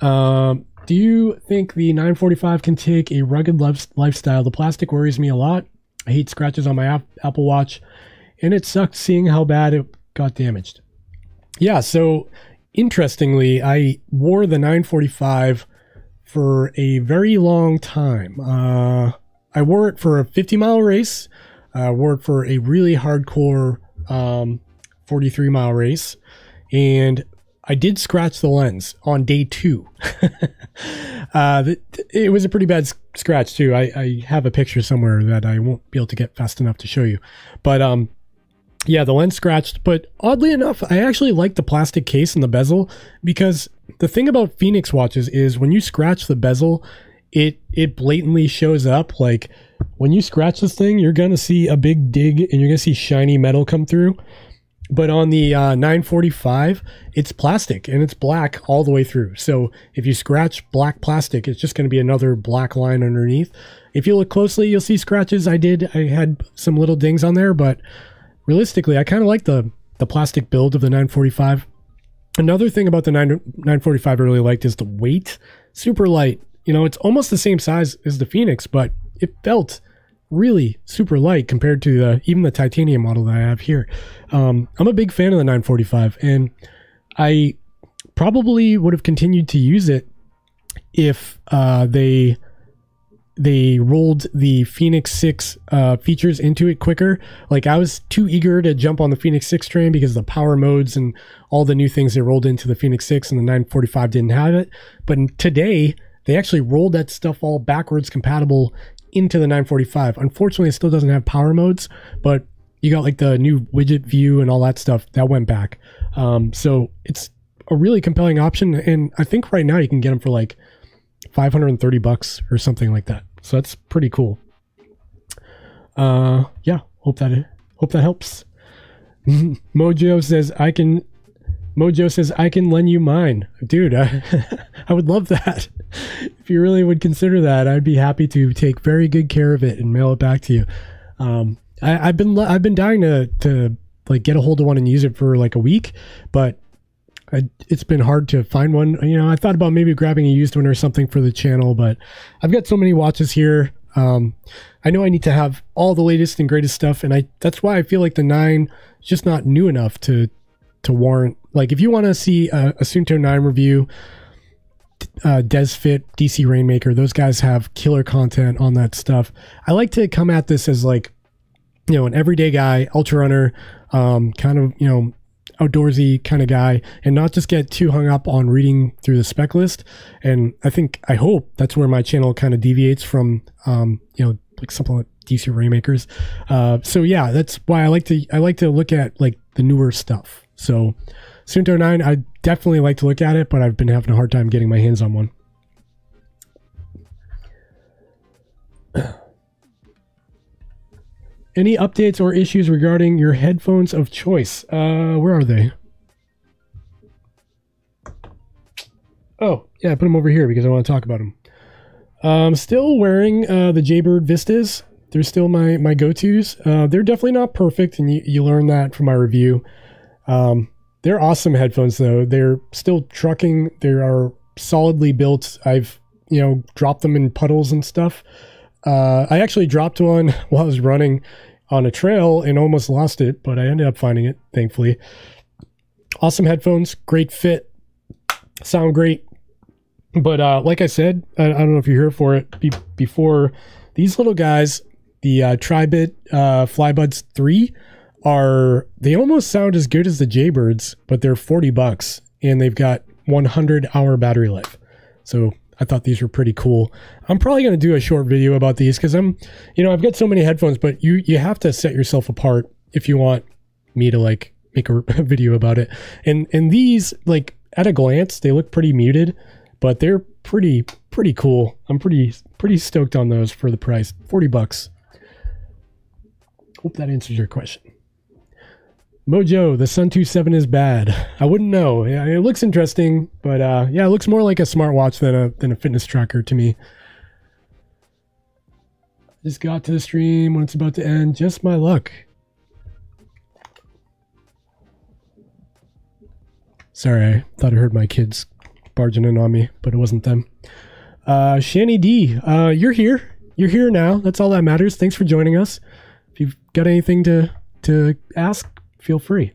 Um, do you think the nine forty-five can take a rugged lifestyle? The plastic worries me a lot. I hate scratches on my app Apple Watch and it sucked seeing how bad it got damaged. Yeah, so interestingly, I wore the nine forty-five for a very long time. Uh, I wore it for a fifty mile race. I wore it for a really hardcore um, forty-three mile race. And I did scratch the lens on day two. uh, it was a pretty bad scratch too. I, I have a picture somewhere that I won't be able to get fast enough to show you. But um, yeah, the lens scratched. But oddly enough, I actually like the plastic case and the bezel, because the thing about Fenix watches is when you scratch the bezel, it it blatantly shows up. Like when you scratch this thing, you're going to see a big dig and you're going to see shiny metal come through. But on the uh, nine forty-five, it's plastic and it's black all the way through. So if you scratch black plastic, it's just going to be another black line underneath. If you look closely, you'll see scratches. I did. I had some little dings on there, but realistically, I kind of like the, the plastic build of the nine forty-five. Another thing about the nine forty-five I really liked is the weight. Super light. You know, it's almost the same size as the Fenix, but it felt really super light compared to the, even the titanium model that I have here. Um, I'm a big fan of the nine forty-five, and I probably would have continued to use it if uh, they they rolled the Fenix six uh, features into it quicker. Like I was too eager to jump on the Fenix six train because of the power modes and all the new things they rolled into the Fenix six, and the nine forty-five didn't have it. But today they actually rolled that stuff all backwards compatible into the nine forty-five. Unfortunately, it still doesn't have power modes, but you got like the new widget view and all that stuff that went back. Um, so it's a really compelling option. And I think right now you can get them for like five hundred thirty bucks or something like that. So that's pretty cool. Uh, yeah, hope that hope that helps. Mojo says I can. Mojo says I can lend you mine, dude. I, I would love that. If you really would consider that, I'd be happy to take very good care of it and mail it back to you. Um, I, I've been I've been dying to to like get a hold of one and use it for like a week, but I, it's been hard to find one. You know, I thought about maybe grabbing a used one or something for the channel, but I've got so many watches here. Um, I know I need to have all the latest and greatest stuff, and I that's why I feel like the nine is just not new enough to to warrant. Like, if you want to see a, a Suunto nine review, uh, Desfit, D C Rainmaker, those guys have killer content on that stuff. I like to come at this as like, you know, an everyday guy, ultra runner, um, kind of, you know, outdoorsy kind of guy, and not just get too hung up on reading through the spec list. And I think, I hope that's where my channel kind of deviates from, um, you know, like something like D C Rainmakers. Uh, so yeah, that's why I like to, I like to look at like the newer stuff. So Suunto nine, I definitely like to look at it, but I've been having a hard time getting my hands on one. Any updates or issues regarding your headphones of choice? Uh, where are they? Oh, yeah, I put them over here because I want to talk about them. Um, still wearing uh, the Jaybird Vistas. They're still my, my go-tos. Uh, they're definitely not perfect, and you, you learn that from my review. Um, they're awesome headphones, though. They're still trucking. They are solidly built. I've, you know, dropped them in puddles and stuff. Uh, I actually dropped one while I was running on a trail and almost lost it, but I ended up finding it, thankfully. Awesome headphones, great fit, sound great. But uh, like I said, I, I don't know if you're here for it, be, before, these little guys, the uh, Tribit uh, Flybuds three, are, they almost sound as good as the Jaybirds, but they're forty bucks, and they've got one hundred hour battery life. So I thought these were pretty cool. I'm probably going to do a short video about these because I'm, you know, I've got so many headphones, but you you have to set yourself apart if you want me to like make a, a video about it. And and these, like at a glance, they look pretty muted, but they're pretty pretty cool. I'm pretty pretty stoked on those for the price, forty bucks. Hope that answers your question. Mojo, the Sun two seven is bad. I wouldn't know. Yeah, it looks interesting, but uh, yeah, it looks more like a smartwatch than a than a fitness tracker to me. Just got to the stream when it's about to end. Just my luck. Sorry, I thought I heard my kids barging in on me, but it wasn't them. Uh, Shani D, uh, you're here. You're here now. That's all that matters. Thanks for joining us. If you've got anything to to ask, feel free.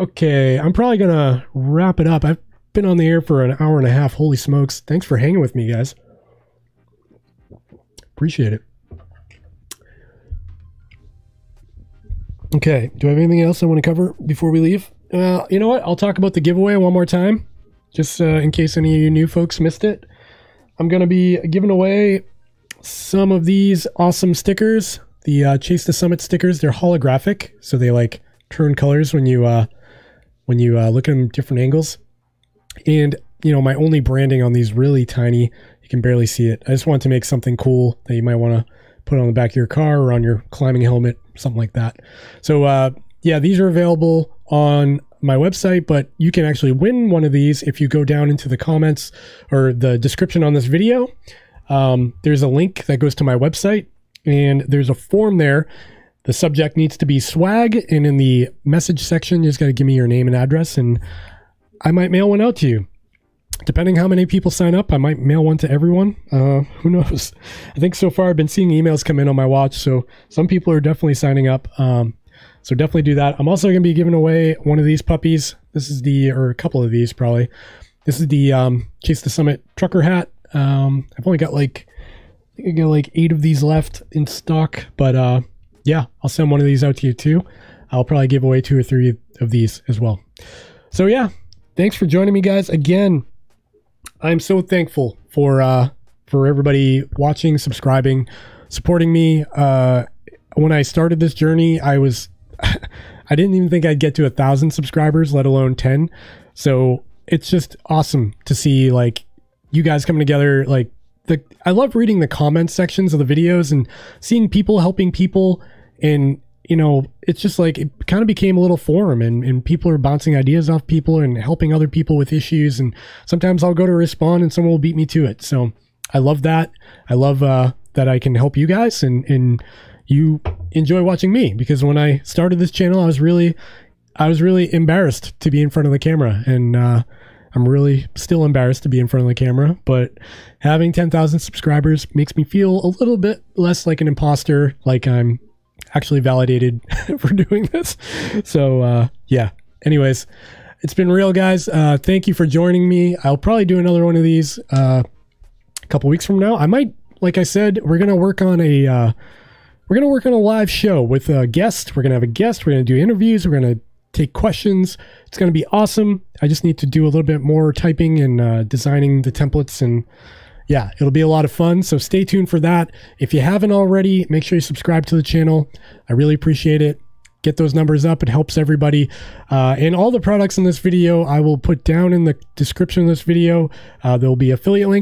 Okay, I'm probably gonna wrap it up. I've been on the air for an hour and a half. Holy smokes. Thanks for hanging with me, guys. Appreciate it. Okay, do I have anything else I want to cover before we leave? Uh, you know what? I'll talk about the giveaway one more time, just uh, in case any of you new folks missed it. I'm gonna be giving away some of these awesome stickers. The uh, Chase the Summit stickers, they're holographic, so they like turn colors when you uh, when you uh, look at them different angles. And, you know, my only branding on these really tiny, you can barely see it. I just wanted to make something cool that you might want to put on the back of your car or on your climbing helmet, something like that. So, uh, yeah, these are available on my website, but you can actually win one of these if you go down into the comments or the description on this video. Um, there's a link that goes to my website. And there's a form there. The subject needs to be swag. And in the message section, you just got to give me your name and address. And I might mail one out to you. Depending how many people sign up, I might mail one to everyone. Uh, who knows? I think so far I've been seeing emails come in on my watch. So some people are definitely signing up. Um, so definitely do that. I'm also going to be giving away one of these puppies. This is the, or a couple of these probably. This is the um, Chase the Summit trucker hat. Um, I've only got like... I got like eight of these left in stock, but uh, yeah, I'll send one of these out to you too. I'll probably give away two or three of these as well. So yeah, thanks for joining me, guys. Again, I'm so thankful for uh, for everybody watching, subscribing, supporting me. Uh, when I started this journey, I was I didn't even think I'd get to a thousand subscribers, let alone ten. So it's just awesome to see like you guys coming together, like. The, I love reading the comment sections of the videos and seeing people helping people and you know, it's just like it kind of became a little forum, and, and people are bouncing ideas off people and helping other people with issues. And sometimes I'll go to respond and someone will beat me to it. So I love that. I love uh, that I can help you guys, and, and you enjoy watching me, because when I started this channel, I was really, I was really embarrassed to be in front of the camera, and uh, I'm really still embarrassed to be in front of the camera, but having ten thousand subscribers makes me feel a little bit less like an imposter, like I'm actually validated for doing this. So uh, yeah, anyways, it's been real, guys. Uh, thank you for joining me. I'll probably do another one of these uh, a couple weeks from now. I might, like I said, we're going to work on a, uh, we're going to work on a live show with a guest. We're going to have a guest. We're going to do interviews. We're going to take questions. It's going to be awesome. I just need to do a little bit more typing and uh, designing the templates, and yeah, it'll be a lot of fun. So stay tuned for that. If you haven't already, make sure you subscribe to the channel. I really appreciate it. Get those numbers up. It helps everybody. Uh, and all the products in this video, I will put down in the description of this video. Uh, there'll be affiliate links.